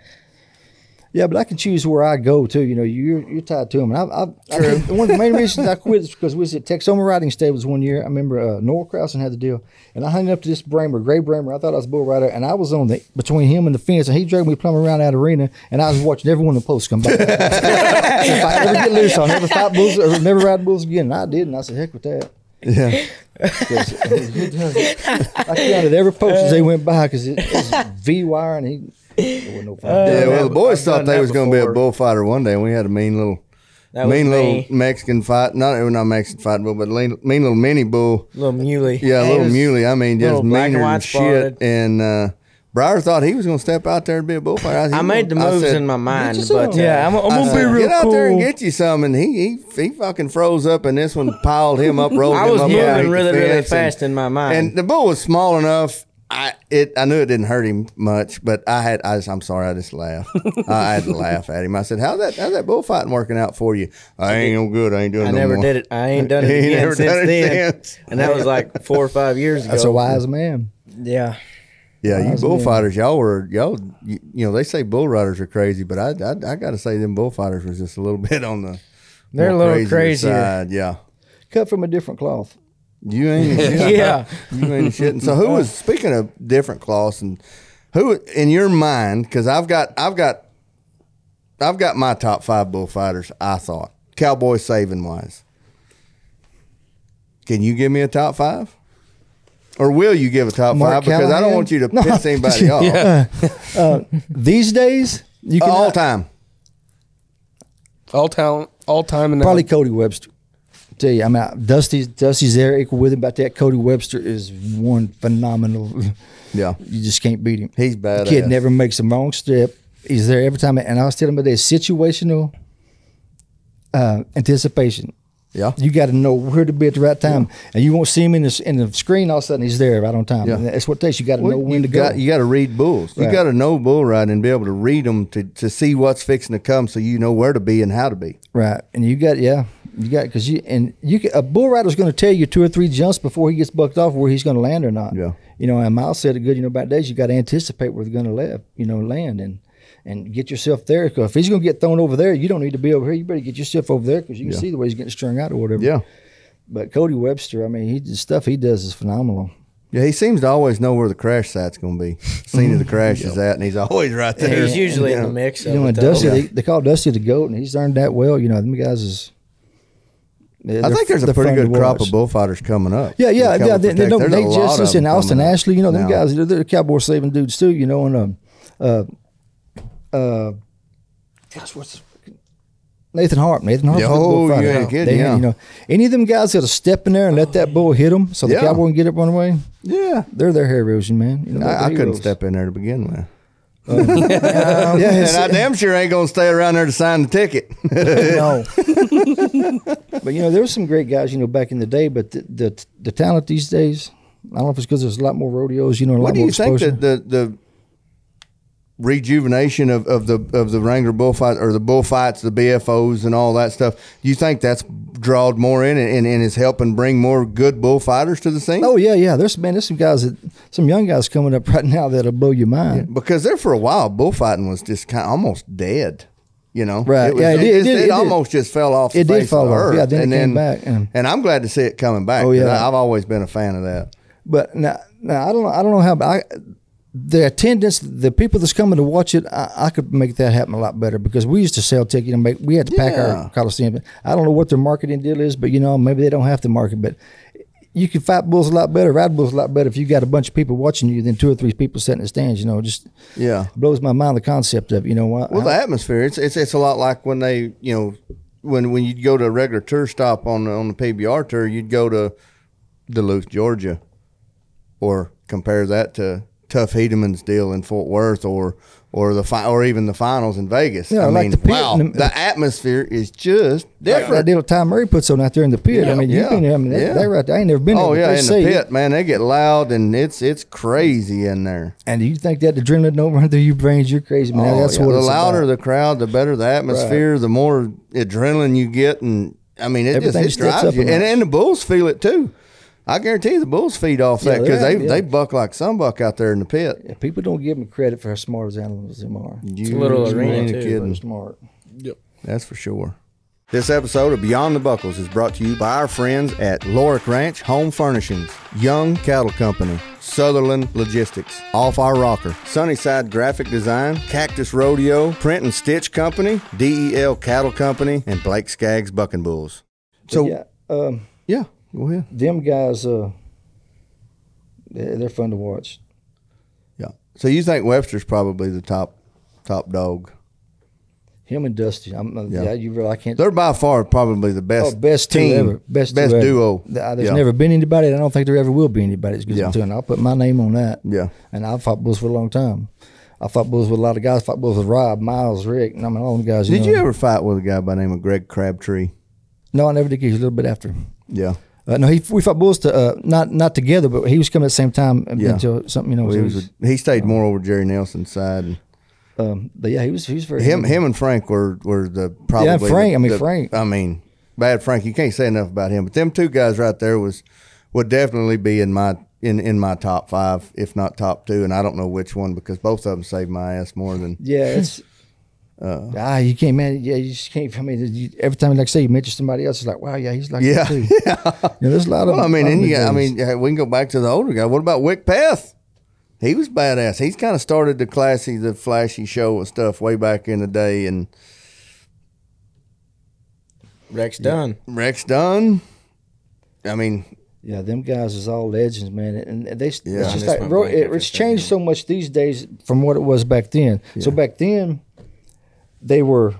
Yeah, but I can choose where I go, too. You know, you're, you're tied to them. And I, I, True. I, one of the main reasons I quit is because we was at Texoma Riding Stables one year. I remember uh, Noel Crowson had the deal. And I hung up to this Bramer, Gray Bramer. I thought I was a bull rider. And I was on the between him and the fence. And he dragged me plumbing around that arena. And I was watching everyone in the post come back. If I ever get loose, I'll never fight bulls or never ride bulls again. And I did. And I said, heck with that. Yeah. I counted every post as they went by because it, it was V-wire and he... No uh, yeah, well, the boys I've thought they was going to be a bullfighter one day, and we had a mean little, mean me. little Mexican fight. Not not Mexican fight bull, but mean little mini bull, little muley. Yeah, a little muley. I mean, just meaner and shit. Spotted. And uh, Briar thought he was going to step out there and be a bullfighter. I, I made the moves said, in my mind, but yeah, I'm, I'm going to be real. Get out cool. there and get you some. And he he he fucking froze up, and this one piled him up, rolled him up. I was moving yeah, really really fast in my mind, and the bull was small enough. I it I knew it didn't hurt him much, but I had I just, I'm sorry I just laughed. I had to laugh at him. I said, "How's that? How's that bullfighting working out for you?" I ain't no good. I ain't doing. I no never more. did it. I ain't done it again never since done it then. Since. And that was like four or five years ago. That's a wise man. Yeah. Yeah, wise you bullfighters, man. y'all were y'all. You, you know they say bull riders are crazy, but I I, I got to say them bullfighters was just a little bit on the. They're a little crazier. crazier. Side. Yeah. Cut from a different cloth. You ain't shitting. Yeah. You ain't shitting. So who was, speaking of different cloths, and who in your mind, because I've got I've got I've got my top five bullfighters, I thought. Cowboy saving wise. Can you give me a top five? Or will you give a top Mark five? Callihan? Because I don't want you to no. piss anybody off. Yeah. Uh, these days you can uh, all time. All time all time and probably Cody Webster. Tell you, I mean, Dusty's Dusty's there, equal with him. About that, Cody Webster is one phenomenal. Yeah, you just can't beat him. He's badass. The kid never makes a wrong step. He's there every time. And I was telling him about that situational uh, anticipation. Yeah, you got to know where to be at the right time, yeah. and you won't see him in the in the screen. All of a sudden, he's there right on time. Yeah. And that's what it takes. You got to well, know when to got, go. You got to read bulls. Right. You got to know bull riding and be able to read them to to see what's fixing to come, so you know where to be and how to be. Right, and you got yeah. You got because you and you can, a bull rider's going to tell you two or three jumps before he gets bucked off where he's going to land or not. Yeah, you know, and Miles said it good. You know, about days you got to anticipate where they're going to land. You know, land and and get yourself there. Because if he's going to get thrown over there, you don't need to be over here. You better get yourself over there because you can yeah. see the way he's getting strung out or whatever. Yeah. But Cody Webster, I mean, he the stuff he does is phenomenal. Yeah, he seems to always know where the crash site's going to be. Scene of the crash is at, and he's always right there. And he's usually and, and, in the mix. You know, and Dusty, they, they call Dusty the goat, and he's earned that well. You know, them guys is. I think there's a pretty good crop of bullfighters coming up. Yeah, yeah, yeah. They, they don't, Nate Justice and Austin Ashley, you know, them guys, they're, they're cowboy saving dudes too, you know. And um, uh, uh, gosh, what's Nathan Harp? Nathan Harp. Oh, yeah, yeah, good, yeah. You know, any of them guys that'll step in there and let that bull hit them, so the yeah. cowboy can get up one way. Yeah, they're their heroes, man. You know, I, I couldn't step in there to begin with. Um, yeah, um, yeah, and I damn sure ain't gonna stay around there to sign the ticket. No, but you know there were some great guys, you know, back in the day. But the the, the talent these days, I don't know if it's because there's a lot more rodeos, you know, a lot more exposure. What do you think that the the rejuvenation of, of the of the Wrangler bullfight or the bullfights, the B F Os, and all that stuff? Do you think that's drawed more in and, and, and is helping bring more good bullfighters to the scene? Oh yeah, yeah. There's man, there's some guys that some young guys coming up right now that'll blow your mind. Yeah, because there for a while, bullfighting was just kind of almost dead. You know, right? It was, yeah, it, it, did, just, it, it almost did. just fell off. The it face did fall of off. Earth. Yeah, then and it came then, back, and, and I'm glad to see it coming back. Oh yeah, I, I've always been a fan of that. But now, now I don't know. I don't know how. I, The attendance, the people that's coming to watch it, I, I could make that happen a lot better because we used to sell tickets and make. We had to pack yeah. our Coliseum. I don't know what their marketing deal is, but you know maybe they don't have to market. But you can fight bulls a lot better, ride bulls a lot better if you got a bunch of people watching you than two or three people sitting in the stands. You know, just yeah, blows my mind the concept of you know why. Well, I, the atmosphere it's it's it's a lot like when they you know when when you'd go to a regular tour stop on the, on the P B R tour, you'd go to Duluth, Georgia, or compare that to Tough Hedeman's deal in Fort Worth, or or the fi or even the finals in Vegas. Yeah, I like mean, the pit wow, the, the atmosphere is just different. That deal Ty Murray puts on out there in the pit. Yeah, I mean, yeah, you've been there. I mean, yeah. they, they right there. I ain't never been there. Oh yeah, in the pit, it. man, they get loud and it's it's crazy in there. And do you think that adrenaline don't run through your brains? You're crazy, man. Oh, that's yeah, what the it's louder about. the crowd, the better the atmosphere, right. the more adrenaline you get, and I mean, it Everything just it drives up you. And, and the bulls feel it too. I guarantee you the bulls feed off yeah, that because they yeah. they buck like some buck out there in the pit. Yeah, people don't give them credit for how smart as animals they are. It's a little arena too, smart. Yep, that's for sure. This episode of Beyond the Buckles is brought to you by our friends at Lorick Ranch Home Furnishings, Young Cattle Company, Sutherland Logistics, Off Our Rocker, Sunnyside Graphic Design, Cactus Rodeo, Print and Stitch Company, D E L Cattle Company, and Blake Skaggs Bucking Bulls. So yeah. Um, yeah. Go ahead. Them guys, uh, they're fun to watch. Yeah. So you think Webster's probably the top, top dog? Him and Dusty. I'm. Uh, yeah. yeah. You really. I can't. They're by far probably the best. Oh, best team ever. Best, best ever. duo. There's yeah. never been anybody. And I don't think there ever will be anybody as good yeah. as them. I'll put my name on that. Yeah. And I've fought bulls for a long time. I fought bulls with a lot of guys. I fought bulls with Rob, Miles, Rick, and I mean all them guys. Did you, know. you ever fight with a guy by the name of Greg Crabtree? No, I never did. He was a little bit after. Yeah. Uh, no, he, we fought bulls to, uh, not not together, but he was coming at the same time yeah. until something, you know. Well, he, was, was a, he stayed um, more over Jerry Nelson's side. And, um, but, yeah, he was, he was very him, him and Frank were, were the probably. Yeah, Frank. The, I mean, the, Frank. I mean, Bad Frank. You can't say enough about him. But them two guys right there was would definitely be in my in, in my top five, if not top two. And I don't know which one because both of them saved my ass more than. Yeah, it's. Uh, ah, you can't, man. Yeah, you just can't. I mean, you, every time, like I say, you mention somebody else, it's like, wow, yeah, he's like yeah, that too. Yeah, you know, there's a lot of. Well, I mean, and you got, I mean, we can go back to the older guy. What about Wick Path? He was badass. He's kind of started the classy, the flashy show and stuff way back in the day. And Rex Dunn, yeah. Rex Dunn. I mean, yeah, them guys is all legends, man. And they, yeah, it's just like it, it's changed so much these days from what it was back then. Yeah. So back then. They were,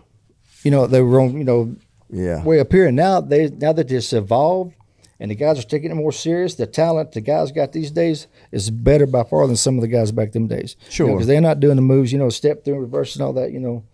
you know, they were on, you know, yeah, way up here. And now they now they just evolved, and the guys are taking it more serious. The talent the guys got these days is better by far than some of the guys back them days. Sure, because you know, they're not doing the moves, you know, step through, reverse, and all that. You know,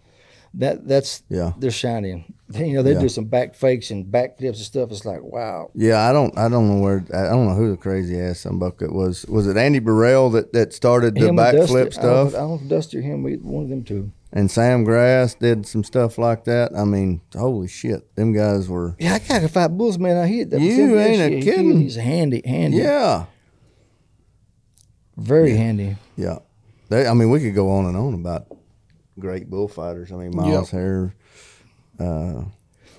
that that's yeah, they're shining. They, you know, they yeah. do some back fakes and back flips and stuff. It's like wow. Yeah, I don't, I don't know where, I don't know who the crazy ass some bucket was. Was it Andy Burrell that that started the back flip stuff? I don't, I don't Dusty or him. We one of them two. And Sam Grass did some stuff like that. I mean, holy shit, them guys were. Yeah, I gotta fight bulls, man. I hit that. You ain't a kidding. He's handy, handy. Yeah. Very yeah. handy. Yeah, they, I mean, we could go on and on about great bullfighters. I mean, Miles Hare. Yep. Uh,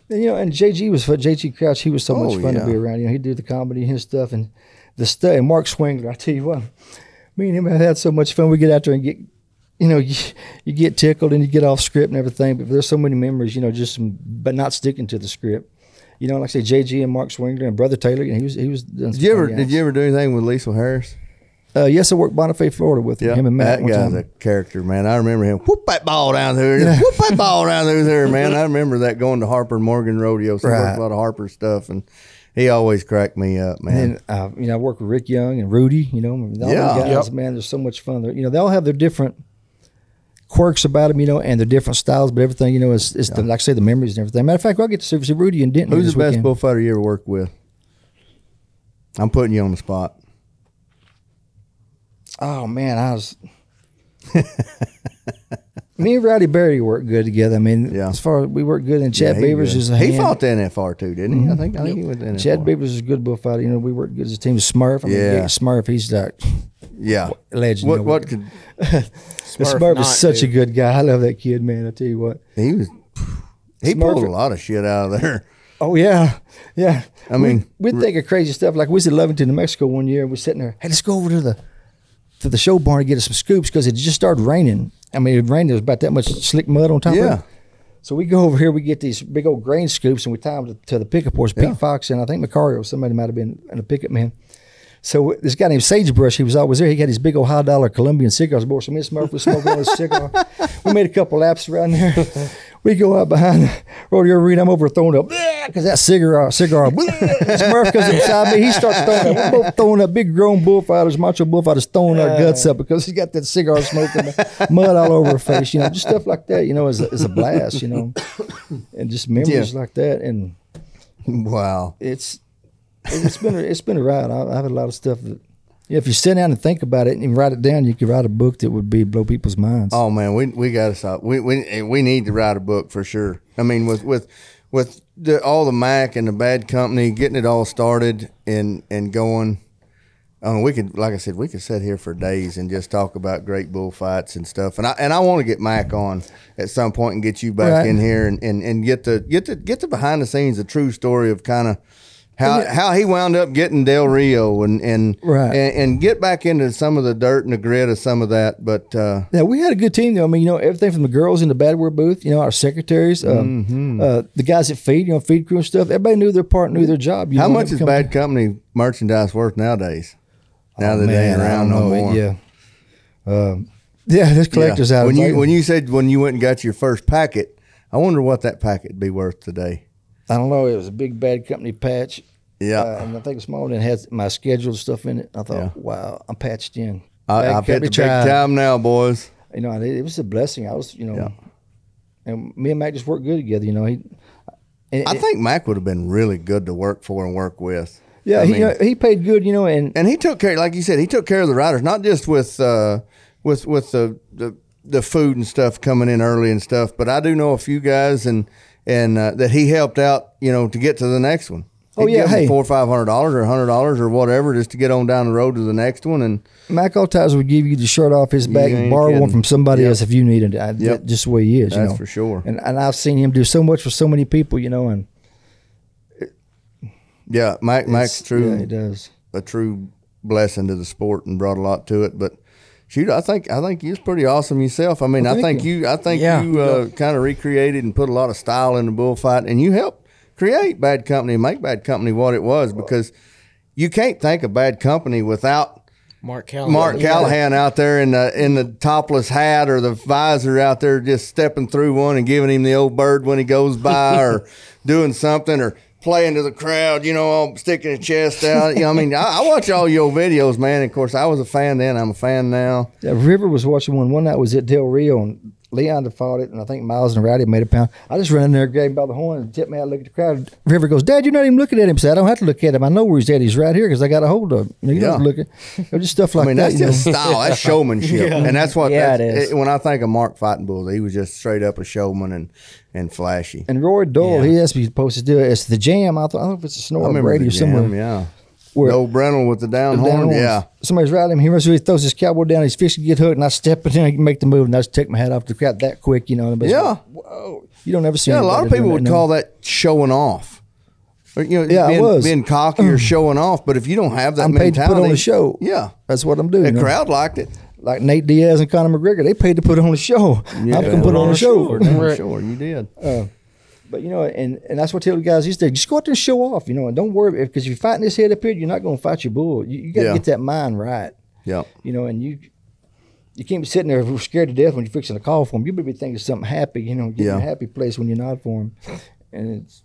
and you know, and J G was J G Crouch. He was so oh, much fun yeah. to be around. You know, he did the comedy and his stuff, and the stuff. And Mark Swingler, I tell you what, me and him have had so much fun. We get out there and get. You know, you, you get tickled and you get off script and everything, but there's so many memories, you know, just some, but not sticking to the script. You know, like I say, J G and Mark Swingler and Brother Taylor, and he was, he was. Did you ever, guys. did you ever do anything with Liesl Harris? Uh, yes, I worked Bonifay, Florida with yep. him and Matt. That guy's time. a character, man. I remember him. Whoop that ball down there. Yeah. Whoop that ball down through there, man. I remember that going to Harper and Morgan Rodeo. So right. I worked a lot of Harper stuff, and he always cracked me up, man. And, uh, you know, I worked with Rick Young and Rudy, you know, all yeah. those guys, yep. man, there's so much fun. They're, you know, they all have their different quirks about them, you know, and the different styles, but everything, you know, is, is yeah. the, like I say, the memories and everything. Matter of fact, I'll get to Super C. Rudy and Denton. Who's the best bullfighter you ever worked with? I'm putting you on the spot. Oh, man, I was... Me and Rowdy Berry worked good together. I mean, yeah. as far as we worked good, and Chad yeah, Beavers good. is a He hand. fought the N F R too, didn't he? Mm-hmm. I think, I think he went to N F R. Chad Beavers is a good bullfighter. You know, we worked good as a team. Smurf, I mean, yeah. Smurf, he's like, yeah, legend. What? What could Smurf, Smurf is such do. a good guy. I love that kid, man. I tell you what, he was. He Smurf, pulled a lot of shit out of there. Oh yeah, yeah. I mean, we, we'd think of crazy stuff. Like we was in Lovington, New Mexico one year, and we're sitting there. Hey, let's go over to the to the show barn and get us some scoops because it just started raining. I mean, it rained. There was about that much slick mud on top yeah. of it. So we go over here. We get these big old grain scoops, and we tie them to, to the pickup horse, Pete yeah. Fox, and I think Macario. Somebody might have been in a pickup man. So this guy named Sagebrush, he was always there. He had his big old high-dollar Colombian cigars. Boy, so me and Smurf was smoking on his cigar. We made a couple laps around there. We go out behind the rodeo arena. I'm over throwing up, because that cigar, cigar, Smurf comes inside me. He starts throwing up. We're both throwing up, big grown bullfighters, macho bullfighters, throwing our guts up because he's got that cigar smoking mud all over her face. You know, just stuff like that, you know, is a, is a blast, you know, and just memories yeah. like that. And wow. It's... it's been a, it's been a ride. I, I've had a lot of stuff that, yeah, if you sit down and think about it and write it down, you could write a book that would be blow people's minds. Oh man, we we got to stop. We we we need to write a book for sure. I mean, with with with the, all the Mac and the Bad Company, getting it all started and and going. Um, we could, like I said, we could sit here for days and just talk about great bullfights and stuff. And I and I want to get Mac on at some point and get you back right. in here and, and and get the get the get the behind the scenes, the true story of kind of. How yeah. how he wound up getting Del Rio and and, right. and and get back into some of the dirt and the grit of some of that, but uh, yeah, we had a good team though. I mean, you know, everything from the girls in the Badware booth, you know, our secretaries, um, mm-hmm. uh, the guys that feed, you know, feed crew and stuff. Everybody knew their part, knew their job. You how know, much is Bad Company merchandise worth nowadays? Now oh, that they ain't around no more, yeah, um, yeah, there's collectors yeah. out. When you like, when you said when you went and got your first packet, I wonder what that packet would be worth today. I don't know. It was a big Bad Company patch. Yeah. Uh, and I think this morning it had my scheduled stuff in it. I thought, yeah. wow, I'm patched in. I, I've hit the tried. big time now, boys. You know, it, it was a blessing. I was, you know, yeah. and me and Mac just worked good together, you know. He, it, I it, think Mac would have been really good to work for and work with. Yeah, I he mean, you know, he paid good, you know. And and he took care, like you said, he took care of the riders, not just with uh, with with the, the, the food and stuff coming in early and stuff, but I do know a few guys and – and uh, that he helped out, you know, to get to the next one. He'd oh, yeah, give him hey. four or five hundred dollars or a hundred dollars or whatever just to get on down the road to the next one. And Mac Altizer would give you the shirt off his back and borrow kidding. one from somebody yep. else if you needed it. I, yep. that, just the way he is, you That's know. for sure. And, and I've seen him do so much for so many people, you know. And it, yeah, Mac, Mac's true. Yeah, he does. A true blessing to the sport and brought a lot to it, but. Shoot, I think I think you're pretty awesome yourself. I mean, well, I think you. you I think yeah. you uh, kind of recreated and put a lot of style in the bullfight, and you helped create Bad Company and make Bad Company what it was. Because you can't think of Bad Company without Mark Callihan, Mark Callihan yeah. out there in the in the topless hat or the visor out there, just stepping through one and giving him the old bird when he goes by, or doing something, or playing to the crowd, you know, all sticking his chest out. You know, I mean, I, I watch all your videos, man. Of course, I was a fan then. I'm a fan now. Yeah, River was watching one. One night was at Del Rio, and Leon fought it, and I think Miles and Rowdy made a pound. I just ran in there, grabbed him by the horn, and tipped me out, look at the crowd. River goes, "Dad, you're not even looking at him." I said, "I don't have to look at him. I know where he's at. He's right here because I got a hold of him." You know, you yeah. don't look at him. Just stuff like that. I mean, that, that's you know? just style. That's showmanship. yeah. And that's what yeah, that's, it is. It, when I think of Mark fighting bulls, he was just straight up a showman and and flashy. And Roy Doyle, yeah. he has to be supposed to do it. It's the Jam. I, thought, I don't know if it's a Snort Radio or somewhere. Yeah. Where Noel Brennel with the down, the down horn, horns. yeah. Somebody's riding him. He really throws his cowboy down. He's fishing to get hooked, and I step in and make the move, and I just take my hat off the crowd that quick, you know. And yeah. Like, whoa. You don't ever see yeah, a lot of people would that call that showing off. Or, you know, yeah, being, I was. Being cocky or showing off, but if you don't have that I'm mentality. I'm paid to put on the show. Yeah. That's what I'm doing. The you know? crowd liked it. Like Nate Diaz and Conor McGregor, they paid to put on the show. Yeah, I can put on the show. Sure, sure, you did. Uh, But, you know, and, and that's what I tell the guys these days, just go out there and show off, you know, and don't worry. Because if you're fighting this head up here, you're not going to fight your bull. You, you got to yeah. get that mind right. Yeah. You know, and you you can't be sitting there scared to death when you're fixing a call for them. You better be thinking something happy, you know, get yeah. in a happy place when you're not for them. And it's,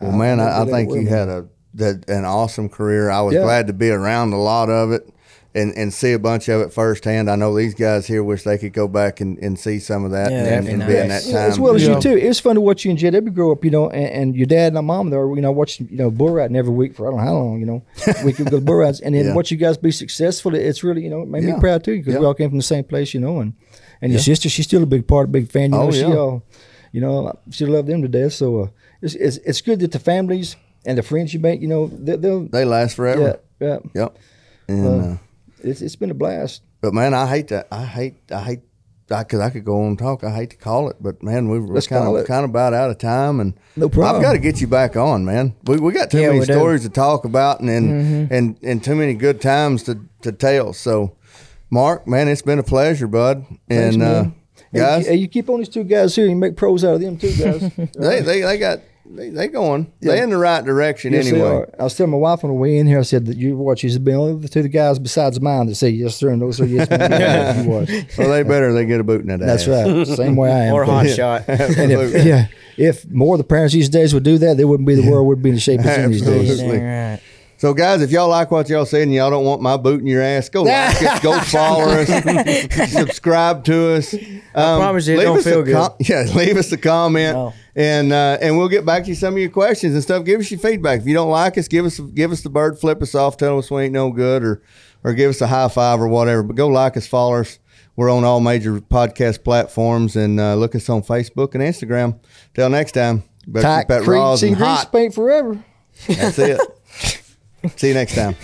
well, I man, I, I think you had a that, an awesome career. I was yeah. glad to be around a lot of it. and, and see a bunch of it firsthand. I know these guys here wish they could go back and, and see some of that yeah, and, and nice. be in that time. Yeah, as well as yeah. you too. It was fun to watch you and J W grow up, you know, and, and your dad and my mom, they were, you know, watching, you know, bull riding every week for I don't know how long, you know, we could go bull rides. And then yeah. watch you guys be successful. It's really, you know, it made yeah. me proud too, because yeah. we all came from the same place, you know, and, and yeah. your sister, she's still a big part, a big fan, you know, oh, she yeah. all, you know, she loved them to death. So uh, it's, it's, it's good that the families and the friends you make, you know, they, they'll they last forever. Yeah, yeah, yep. And uh, uh, it's it's been a blast. But man, I hate that. I hate I hate because I, I could go on and talk. I hate to call it, but man, we were kind of kind of about out of time, and no problem. I've got to get you back on, man. We we got too yeah, many stories do. to talk about, and and, mm-hmm. and and too many good times to to tell. So, Mark, man, it's been a pleasure, bud. Thanks, and uh, guys, hey, you keep on these two guys here. You make pros out of them too, guys. they they they got. They they going. Yeah. They in the right direction yes, anyway. I was telling my wife on the way in here, I said that you watch. She's been only the two of the guys besides mine that say yes sir and no sir. Yes, man. You watch. Well, they better they get a boot in that ass. That's right. Same way I am. Or a hot yeah. shot. If, yeah. If more of the parents these days would do that, they wouldn't be the world would be in the shape it's in these days. Right. So, guys, if y'all like what y'all said and y'all don't want my boot in your ass, go like us, go follow us, subscribe to us. Um, I promise you it don't feel good. Yeah, leave us a comment, no. and uh, and we'll get back to you some of your questions and stuff. Give us your feedback. If you don't like us, give us give us the bird, flip us off, tell us we ain't no good, or or give us a high five or whatever. But go like us, follow us. We're on all major podcast platforms, and uh, look us on Facebook and Instagram. Till next time, better keep that raw and hot. Paint forever. That's it. See you next time.